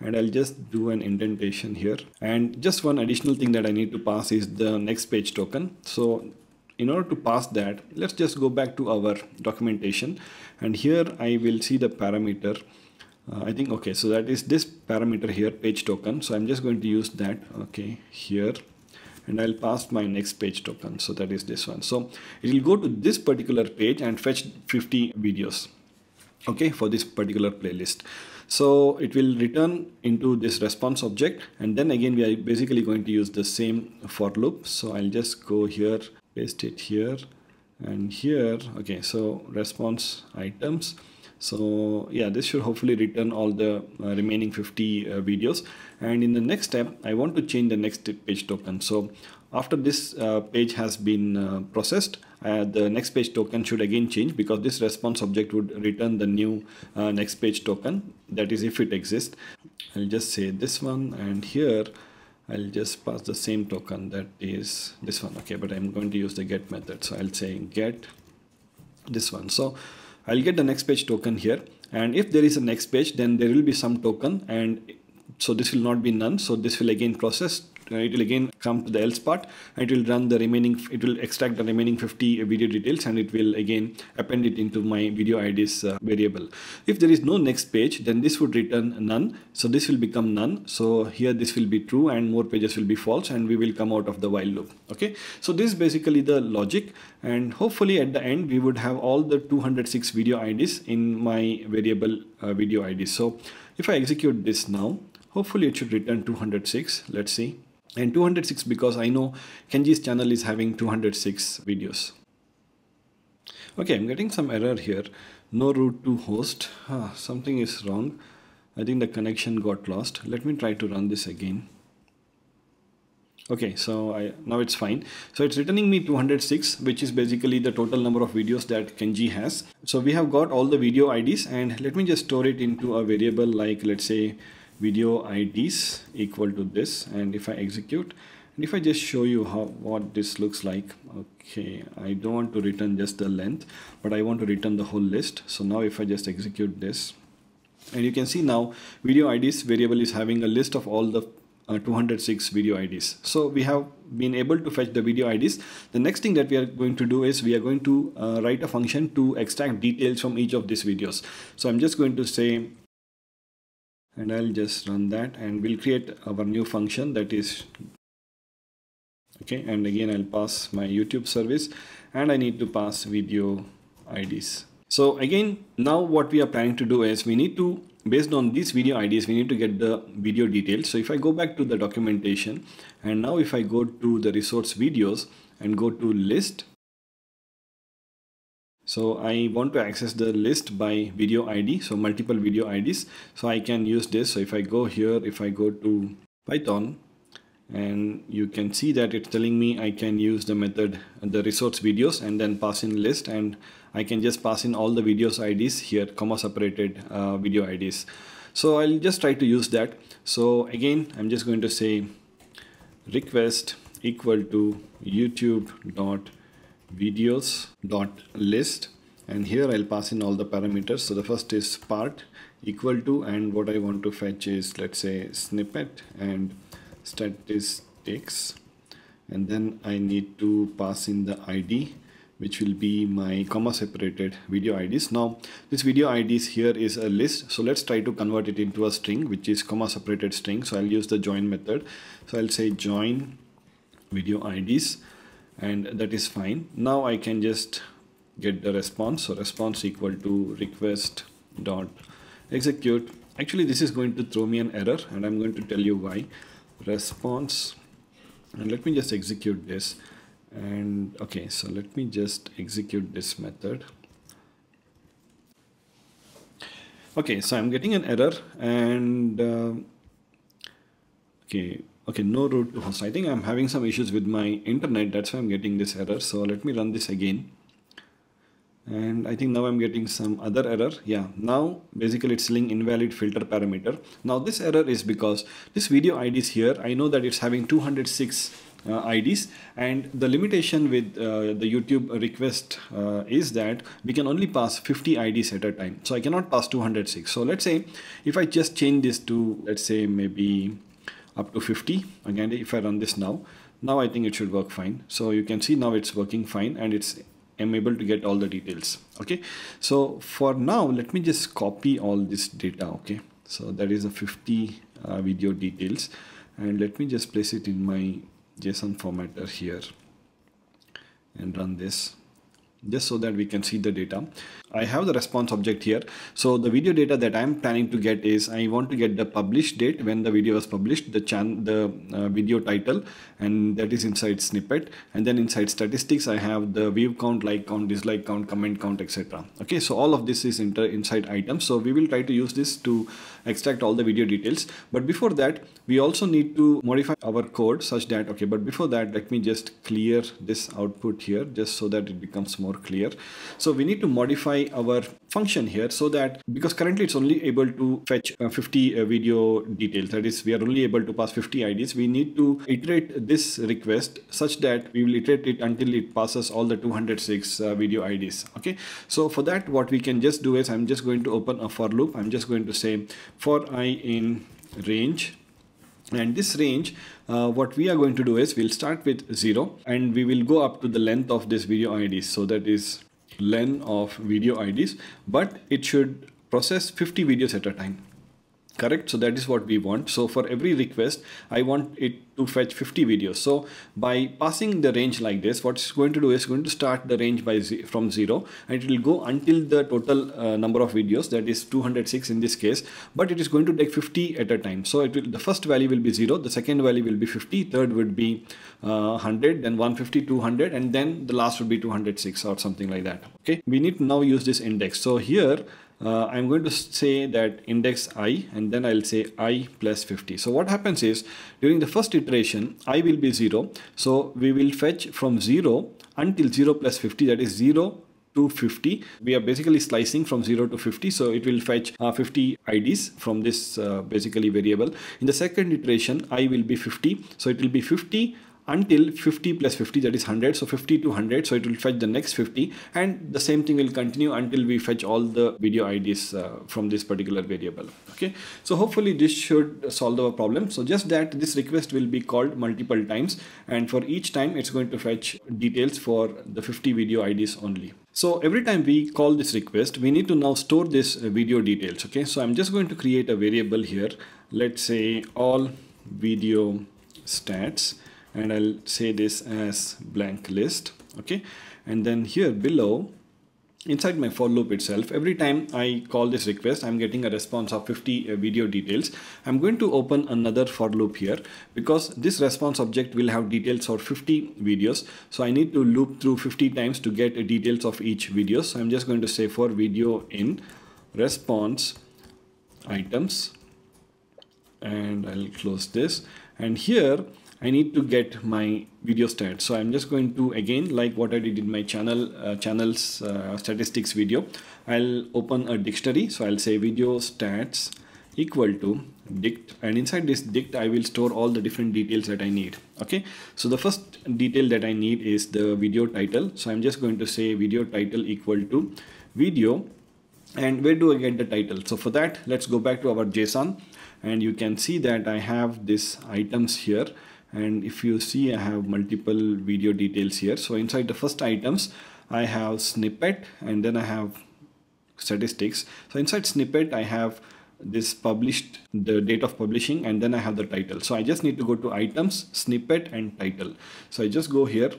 And I'll just do an indentation here. And just one additional thing that I need to pass is the next page token. So in order to pass that, let's just go back to our documentation. And here I will see the parameter. Uh, I think, okay, so that is this parameter here, page token. So I'm just going to use that, okay, here. And I'll pass my next page token. So that is this one. So it will go to this particular page and fetch fifty videos, okay, for this particular playlist. So it will return into this response object, and then again we are basically going to use the same for loop. So I'll just go here, paste it here, and here. Okay, so response items. So yeah, this should hopefully return all the uh, remaining fifty uh, videos. And in the next step, I want to change the next page token. So after this uh, page has been uh, processed, uh, the next page token should again change, because this response object would return the new uh, next page token. That is, if it exists. I'll just say this one, and here I'll just pass the same token, that is this one. Okay, but I'm going to use the get method. So I'll say get this one. So I'll get the next page token here. And if there is a next page, then there will be some token. And so this will not be none. So this will again process. It will again come to the else part, and it will run the remaining, it will extract the remaining fifty video details, and it will again append it into my video I Ds uh, variable. If there is no next page, then this would return none. So this will become none. So here this will be true, and more pages will be false, and we will come out of the while loop. Okay, so this is basically the logic, and hopefully at the end we would have all the two hundred six video I Ds in my variable uh, video I D. So if I execute this now, hopefully it should return two hundred six. Let's see. And two hundred six, because I know Kenji's channel is having two hundred six videos. Okay, I'm getting some error here. No route to host. Ah, something is wrong. I think the connection got lost. Let me try to run this again. Okay, so I, now it's fine. So it's returning me two hundred six, which is basically the total number of videos that Kenji has. So we have got all the video I Ds, and let me just store it into a variable like, let's say, video I Ds equal to this. And if I execute, and if I just show you how what this looks like. Okay, I don't want to return just the length, but I want to return the whole list. So now if I just execute this, and you can see now video I Ds variable is having a list of all the uh, two hundred six video I Ds. So we have been able to fetch the video I Ds. The next thing that we are going to do is we are going to uh, write a function to extract details from each of these videos. So I'm just going to say, and I'll just run that, and we'll create our new function, that is okay, and again I'll pass my YouTube service, and I need to pass video I Ds. So again, now what we are planning to do is we need to, based on these video I Ds, we need to get the video details. So if I go back to the documentation, and now if I go to the resource videos and go to list, so I want to access the list by video I D, so multiple video I Ds. So I can use this. So if I go here, if I go to Python, and you can see that it's telling me I can use the method, the resource videos, and then pass in list, and I can just pass in all the videos I Ds here, comma separated uh, video I Ds. So I'll just try to use that. So again, I'm just going to say request equal to YouTube dot videos dot list, and here I'll pass in all the parameters. So the first is part equal to, and what I want to fetch is, let's say, snippet and statistics, and then I need to pass in the I D, which will be my comma separated video I Ds. Now this video I Ds here is a list, so let's try to convert it into a string, which is comma separated string. So I'll use the join method. So I'll say join video I Ds, and that is fine. Now I can just get the response. So response equal to request dot execute. Actually, this is going to throw me an error, and I'm going to tell you why. Response, and let me just execute this, and okay, so let me just execute this method. Okay, so I'm getting an error, and uh, okay okay no route to host. I think I'm having some issues with my internet, that's why I'm getting this error. So let me run this again, and I think now I'm getting some other error. Yeah, now basically it's saying invalid filter parameter. Now this error is because this video I Ds here, I know that it's having two hundred six uh, I Ds, and the limitation with uh, the YouTube request uh, is that we can only pass fifty I Ds at a time. So I cannot pass two hundred six. So let's say if I just change this to, let's say, maybe up to fifty, again if I run this now, now I think it should work fine. So you can see now it's working fine, and it's I'm able to get all the details. Okay, so for now let me just copy all this data. Okay, so that is the fifty uh, video details, and let me just place it in my JSON formatter here and run this, just so that we can see the data. I have the response object here. So the video data that I'm planning to get is, I want to get the published date, when the video was published, the chan the uh, video title, and that is inside snippet, and then inside statistics I have the view count, like count, dislike count, comment count, et cetera. Okay, so all of this is inter inside items. So we will try to use this to extract all the video details. But before that, we also need to modify our code such that, okay, but before that, let me just clear this output here, just so that it becomes more clear. So we need to modify our function here, so that, because currently it's only able to fetch uh, fifty uh, video details, that is, we are only able to pass fifty I Ds. We need to iterate this request such that we will iterate it until it passes all the two hundred six uh, video I Ds. Okay, so for that, what we can just do is, I'm just going to open a for loop. I'm just going to say for I in range, and this range, uh, what we are going to do is, we'll start with zero, and we will go up to the length of this video I Ds. So that is len of video I Ds, but it should process fifty videos at a time. Correct, so that is what we want. So for every request, I want it to fetch fifty videos. So by passing the range like this, what it's going to do is going to start the range by z from zero, and it will go until the total uh, number of videos, that is two hundred six in this case, but it is going to take fifty at a time. So it will, the first value will be zero, the second value will be fifty, third would be uh, one hundred, then one fifty, two hundred, and then the last would be two hundred six or something like that. Okay, we need to now use this index. So here Uh, I'm going to say that index I, and then I'll say I plus fifty. So what happens is, during the first iteration, I will be zero. So we will fetch from zero until zero plus fifty, that is zero to fifty. We are basically slicing from zero to fifty. So it will fetch uh, fifty I Ds from this uh, basically variable. In the second iteration, I will be fifty. So it will be fifty until fifty plus fifty, that is one hundred, so fifty to one hundred, so it will fetch the next fifty, and the same thing will continue until we fetch all the video I Ds uh, from this particular variable. Okay, so hopefully this should solve our problem. So just that this request will be called multiple times, and for each time it's going to fetch details for the fifty video I Ds only. So every time we call this request, we need to now store this video details. Okay, so I'm just going to create a variable here, let's say all video stats, and I'll say this as blank list. Okay, and then here below, inside my for loop itself, every time I call this request, I'm getting a response of fifty video details. I'm going to open another for loop here because this response object will have details for fifty videos. So I need to loop through fifty times to get details of each video. So I'm just going to say for video in response items, and I'll close this. And here I need to get my video stats. So I'm just going to, again, like what I did in my channel uh, channels uh, statistics video, I'll open a dictionary. So I'll say video stats equal to dict, and inside this dict I will store all the different details that I need. Okay, so the first detail that I need is the video title. So I'm just going to say video title equal to video, and where do I get the title? So for that, let's go back to our JSON, and you can see that I have these items here. And if you see, I have multiple video details here. So inside the first items, I have snippet, and then I have statistics. So inside snippet, I have this published, the date of publishing, and then I have the title. So I just need to go to items, snippet, and title. So I just go here.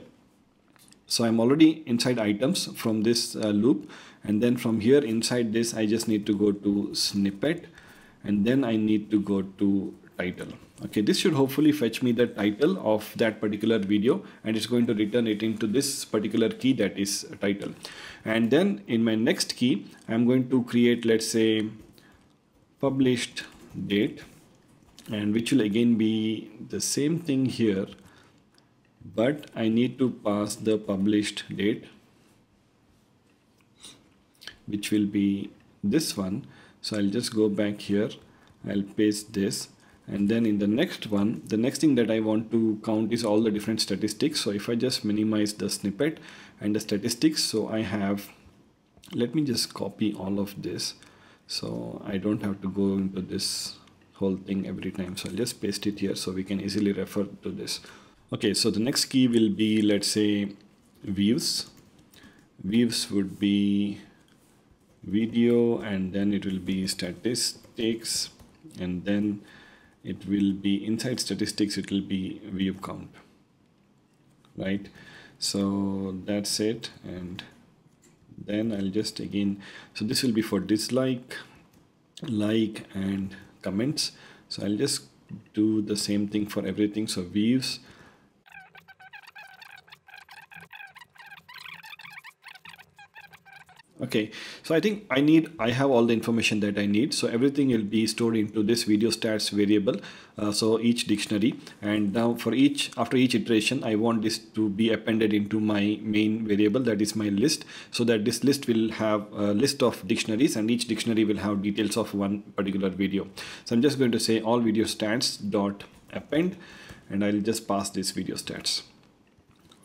So I'm already inside items from this uh, loop. And then from here inside this, I just need to go to snippet, and then I need to go to title. Okay, this should hopefully fetch me the title of that particular video, and it's going to return it into this particular key, that is title. And then in my next key, I'm going to create, let's say, published date, and which will again be the same thing here, but I need to pass the published date, which will be this one. So I'll just go back here, I'll paste this. And then in the next one, the next thing that I want to count is all the different statistics. So if I just minimize the snippet and the statistics, so I have, let me just copy all of this so I don't have to go into this whole thing every time. So I'll just paste it here so we can easily refer to this. Okay, so the next key will be, let's say, views. Views would be video, and then it will be statistics, and then it will be inside statistics, it will be view count, right? So that's it. And then I'll just again, so this will be for dislike, like, and comments. So I'll just do the same thing for everything. So views, okay. So I think I need, I have all the information that I need. So everything will be stored into this video stats variable. Uh, so each dictionary, and now for each, after each iteration, I want this to be appended into my main variable, that is my list, so that this list will have a list of dictionaries, and each dictionary will have details of one particular video. So I'm just going to say all video stats dot append, and I'll just pass this video stats.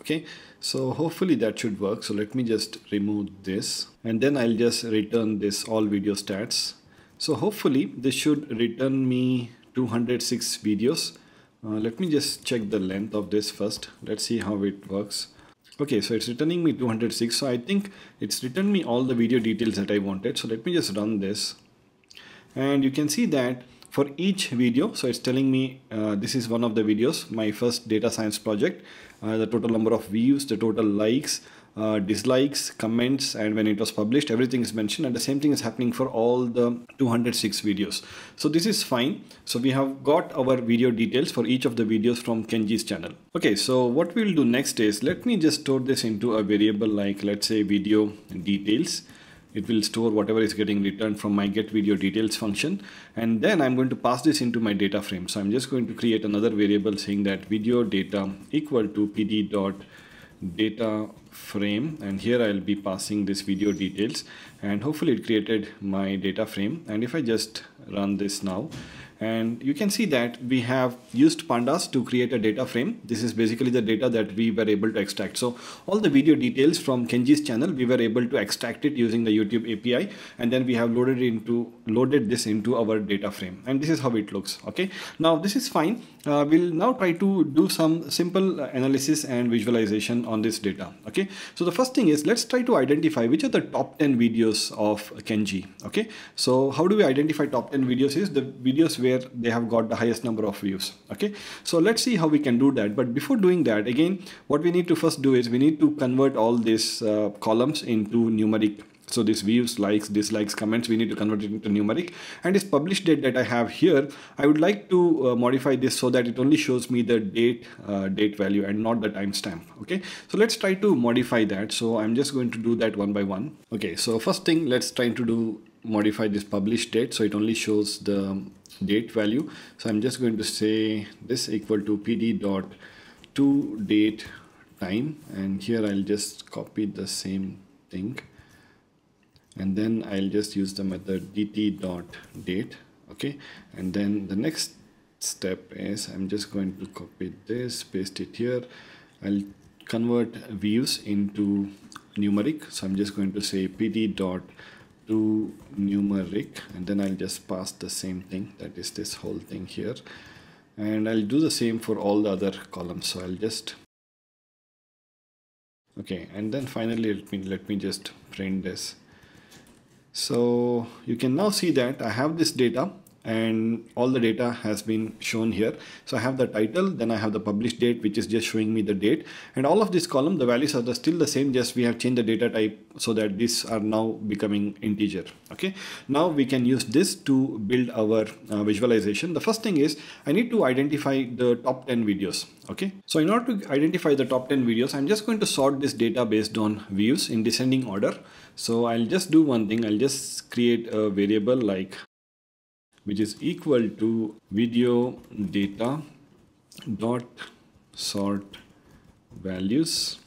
Okay, so hopefully that should work. So let me just remove this, and then I'll just return this all video stats. So hopefully this should return me two hundred six videos. Uh, let me just check the length of this first. Let's see how it works. Okay, so it's returning me two hundred six. So I think it's returned me all the video details that I wanted. So let me just run this, and you can see that for each video, so it's telling me uh, this is one of the videos, my first data science project, uh, the total number of views, the total likes, uh, dislikes, comments, and when it was published, everything is mentioned, and the same thing is happening for all the two hundred six videos. So this is fine. So we have got our video details for each of the videos from Kenji's channel. Okay, so what we'll do next is, let me just store this into a variable like, let's say, video details. It will store whatever is getting returned from my get video details function, and then I'm going to pass this into my data frame. So I'm just going to create another variable saying that video data equal to pd dot data frame, and here I'll be passing this video details, and hopefully it created my data frame. And if I just run this now, and you can see that we have used pandas to create a data frame. This is basically the data that we were able to extract. So all the video details from Kenji's channel, we were able to extract it using the YouTube A P I, and then we have loaded into loaded this into our data frame, and this is how it looks. Okay, now this is fine. Uh, we'll now try to do some simple analysis and visualization on this data. Okay, so the first thing is, let's try to identify which are the top ten videos of Kenji. Okay, so how do we identify top ten videos? Is the videos where where they have got the highest number of views. Okay, so let's see how we can do that. But before doing that, again, what we need to first do is we need to convert all these uh, columns into numeric. So these views, likes, dislikes, comments, we need to convert it into numeric. And this publish date that I have here, I would like to uh, modify this so that it only shows me the date uh, date value and not the timestamp. Okay, so let's try to modify that. So I'm just going to do that one by one. Okay, so first thing, let's try to do modify this publish date so it only shows the date value. So I'm just going to say this equal to pd dot to date time, and here I'll just copy the same thing. And then I'll just use the method dt.date. Okay, and then the next step is I'm just going to copy this, paste it here. I'll convert views into numeric. So I'm just going to say pd.toNumeric, and then I'll just pass the same thing, that is this whole thing here. And I'll do the same for all the other columns. So I'll just okay, and then finally let me let me just print this. So you can now see that I have this data and all the data has been shown here. So I have the title, then I have the published date, which is just showing me the date, and all of this column, the values are still the same, just we have changed the data type so that these are now becoming integer. Okay, now we can use this to build our uh, visualization. The first thing is I need to identify the top ten videos. Okay, so in order to identify the top ten videos, I'm just going to sort this data based on views in descending order. So I'll just do one thing. I'll just create a variable like which is equal to video data dot sort values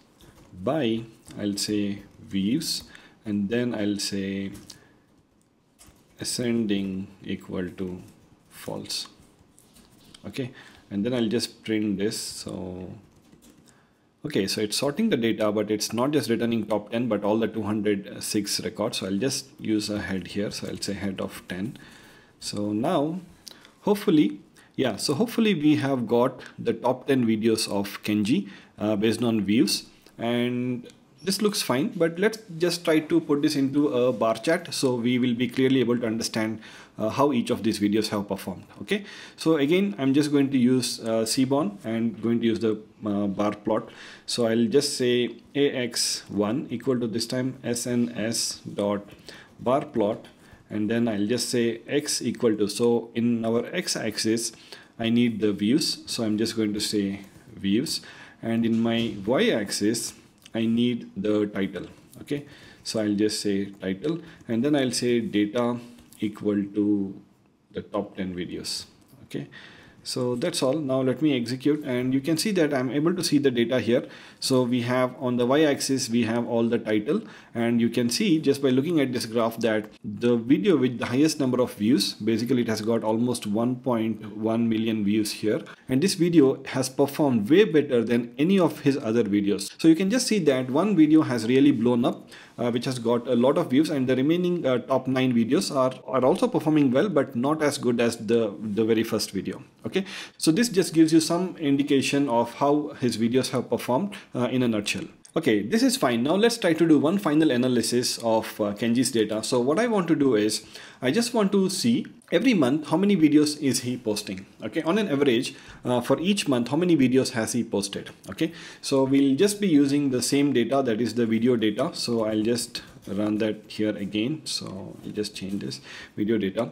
by, I'll say views, and then I'll say ascending equal to false. Okay, and then I'll just print this. So okay, so it's sorting the data, but it's not just returning top ten but all the two hundred six records. So I'll just use a head here, so I'll say head of ten. So now, hopefully, yeah, so hopefully we have got the top ten videos of Kenji uh, based on views, and this looks fine, but let's just try to put this into a bar chart so we will be clearly able to understand uh, how each of these videos have performed. Okay, so again, I'm just going to use uh, Seaborn and going to use the uh, bar plot. So I'll just say A X one equal to this time S N S dot bar plot. And then I'll just say x equal to, so in our x-axis I need the views, so I'm just going to say views, and in my y-axis I need the title. Okay, so I'll just say title, and then I'll say data equal to the top ten videos. Okay, so that's all. Now let me execute, and you can see that I'm able to see the data here. So we have on the y-axis we have all the title, and you can see just by looking at this graph that the video with the highest number of views, basically it has got almost one point one million views here, and this video has performed way better than any of his other videos. So you can just see that one video has really blown up, Uh, which has got a lot of views, and the remaining uh, top nine videos are, are also performing well, but not as good as the, the very first video. Okay, so this just gives you some indication of how his videos have performed uh, in a nutshell. Okay, this is fine. Now let's try to do one final analysis of uh, Kenji's data. So what I want to do is I just want to see every month how many videos is he posting. Okay, on an average uh, for each month how many videos has he posted. Okay, so we'll just be using the same data, that is the video data. So I'll just run that here again. So I'll just change this video data,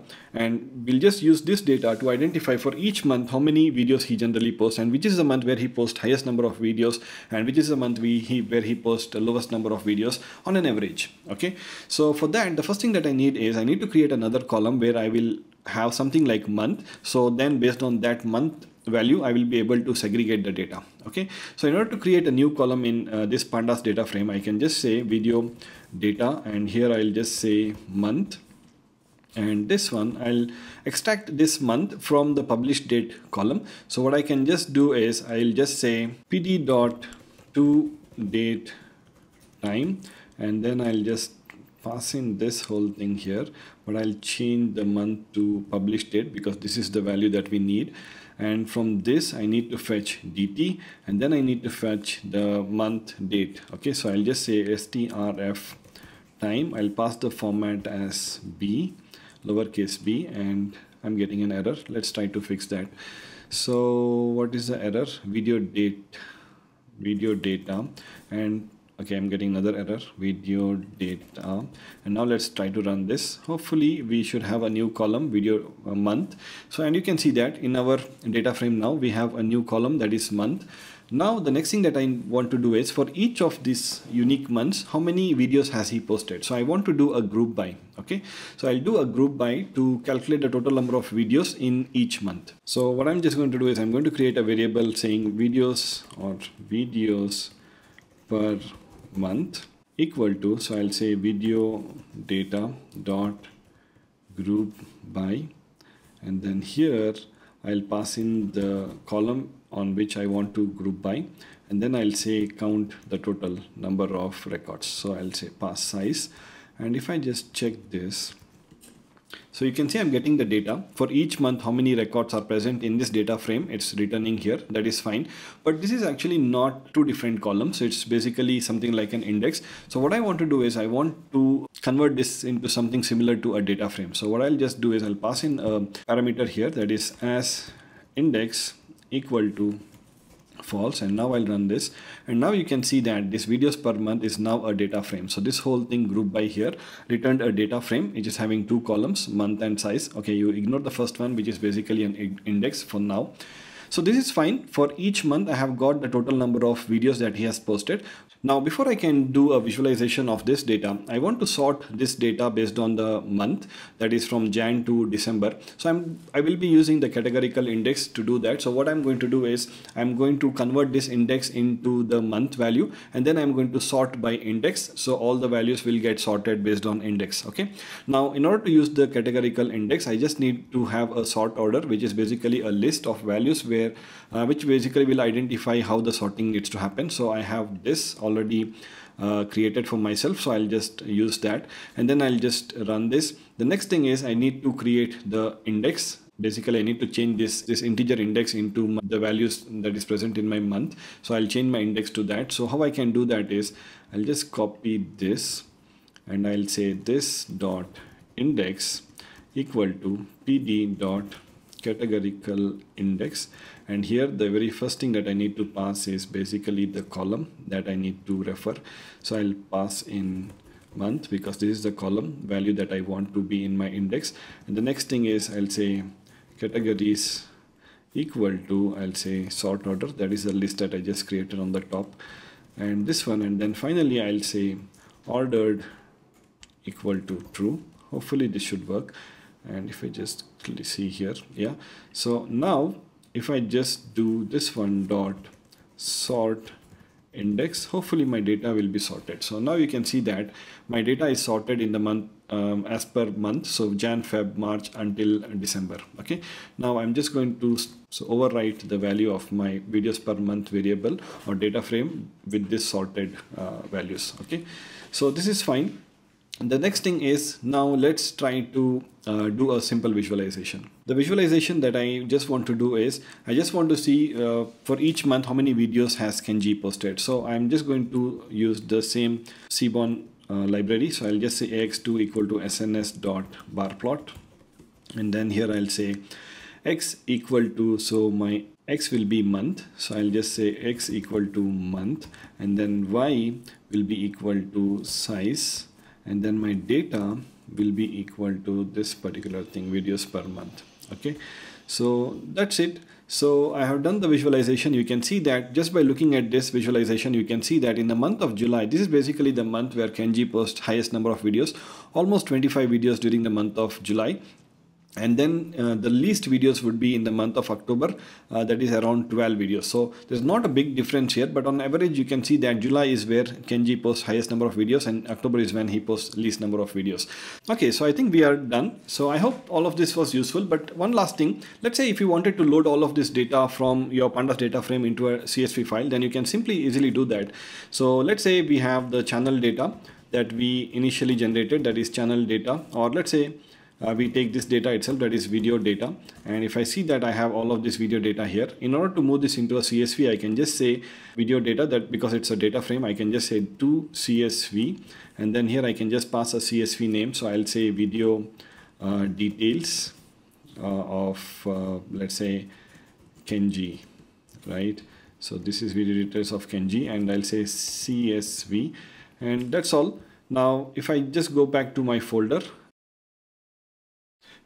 and we'll just use this data to identify for each month how many videos he generally posts, and which is the month where he posts highest number of videos, and which is the month we, he, where he posts the lowest number of videos on an average. Okay, so for that the first thing that I need is I need to create another column where I will have something like month. So then based on that month value I will be able to segregate the data. Okay, so in order to create a new column in uh, this pandas data frame, I can just say video data, and here I'll just say month, and this one I'll extract this month from the published date column. So what I can just do is I'll just say pd dot to date time, and then I'll just pass in this whole thing here, but I'll change the month to published date because this is the value that we need. And from this I need to fetch dt, and then I need to fetch the month date. Okay, so I'll just say strf time, I'll pass the format as b, lowercase b, and I'm getting an error. Let's try to fix that. So what is the error? Video date, video data, and okay, I'm getting another error, video data. And now let's try to run this. Hopefully we should have a new column, video month. So, and you can see that in our data frame now we have a new column that is month. Now the next thing that I want to do is for each of these unique months, how many videos has he posted? So I want to do a group by, okay? So I'll do a group by to calculate the total number of videos in each month. So what I'm just going to do is I'm going to create a variable saying videos or videos per month equal to, so I'll say video data dot group by, and then here I'll pass in the column on which I want to group by, and then I'll say count the total number of records. So I'll say pass size, and if I just check this, so you can see I'm getting the data for each month, how many records are present in this data frame. It's returning here, that is fine. But this is actually not two different columns. So it's basically something like an index. So what I want to do is I want to convert this into something similar to a data frame. So what I'll just do is I'll pass in a parameter here that is as index equal to false, and now I'll run this, and now you can see that this videos per month is now a data frame. So this whole thing group by here returned a data frame. It is having two columns, month and size. Okay, you ignore the first one, which is basically an index for now. So this is fine. For each month I have got the total number of videos that he has posted. Now before I can do a visualization of this data, I want to sort this data based on the month, that is from Jan to December. So I'm, I will be using the categorical index to do that. So what I'm going to do is I'm going to convert this index into the month value, and then I'm going to sort by index. So all the values will get sorted based on index. Okay. Now in order to use the categorical index, I just need to have a sort order, which is basically a list of values where Uh, which basically will identify how the sorting needs to happen. So I have this already uh, created for myself. So I'll just use that, and then I'll just run this. The next thing is I need to create the index. Basically, I need to change this, this integer index into my, the values that is present in my month. So I'll change my index to that. So how I can do that is I'll just copy this, and I'll say this dot index equal to pd dot categorical index, and here the very first thing that I need to pass is basically the column that I need to refer. So I'll pass in month because this is the column value that I want to be in my index, and the next thing is I'll say categories equal to, I'll say sort order, that is the list that I just created on the top, and this one, and then finally I'll say ordered equal to true. Hopefully this should work. And if I just see here, yeah, so now if I just do this one dot sort index, hopefully my data will be sorted. So now you can see that my data is sorted in the month um, as per month. So Jan, Feb, March until December. Okay, now I'm just going to so overwrite the value of my videos per month variable or data frame with this sorted uh, values. Okay, so this is fine. The next thing is now let's try to uh, do a simple visualization. The visualization that I just want to do is I just want to see uh, for each month how many videos has Kenji posted. So I'm just going to use the same Seaborn uh, library. So I'll just say a x two equal to sns dot bar plot, and then here I'll say x equal to, so my x will be month, so I'll just say x equal to month, and then y will be equal to size, and then my data will be equal to this particular thing, videos per month. Okay, so that's it. So I have done the visualization. You can see that just by looking at this visualization, you can see that in the month of July, this is basically the month where Kenji posts highest number of videos, almost twenty-five videos during the month of July. And then uh, the least videos would be in the month of October, uh, that is around twelve videos. So there's not a big difference here, but on average you can see that July is where Kenji posts highest number of videos and October is when he posts least number of videos. Okay, so I think we are done. So I hope all of this was useful, but one last thing, let's say if you wanted to load all of this data from your pandas data frame into a C S V file, then you can simply easily do that. So let's say we have the channel data that we initially generated, that is channel data, or let's say Uh, we take this data itself, that is video data, and if I see that I have all of this video data here, in order to move this into a C S V, I can just say video data, that because it's a data frame, I can just say to C S V, and then here I can just pass a C S V name. So I'll say video uh, details uh, of uh, let's say Kenji, right? So this is video details of Kenji, and I'll say C S V, and that's all. Now if I just go back to my folder,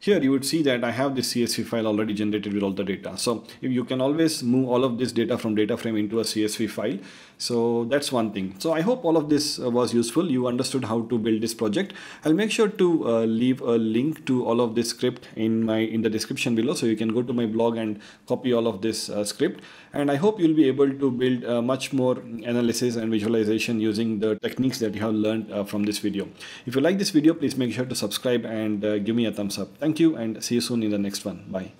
here you would see that I have this C S V file already generated with all the data. So if you can always move all of this data from data frame into a C S V file. So that's one thing. So I hope all of this was useful. You understood how to build this project. I'll make sure to uh, leave a link to all of this script in my in the description below. So you can go to my blog and copy all of this uh, script. And I hope you'll be able to build uh, much more analysis and visualization using the techniques that you have learned uh, from this video. If you like this video, please make sure to subscribe and uh, give me a thumbs up. Thank you, and see you soon in the next one. Bye.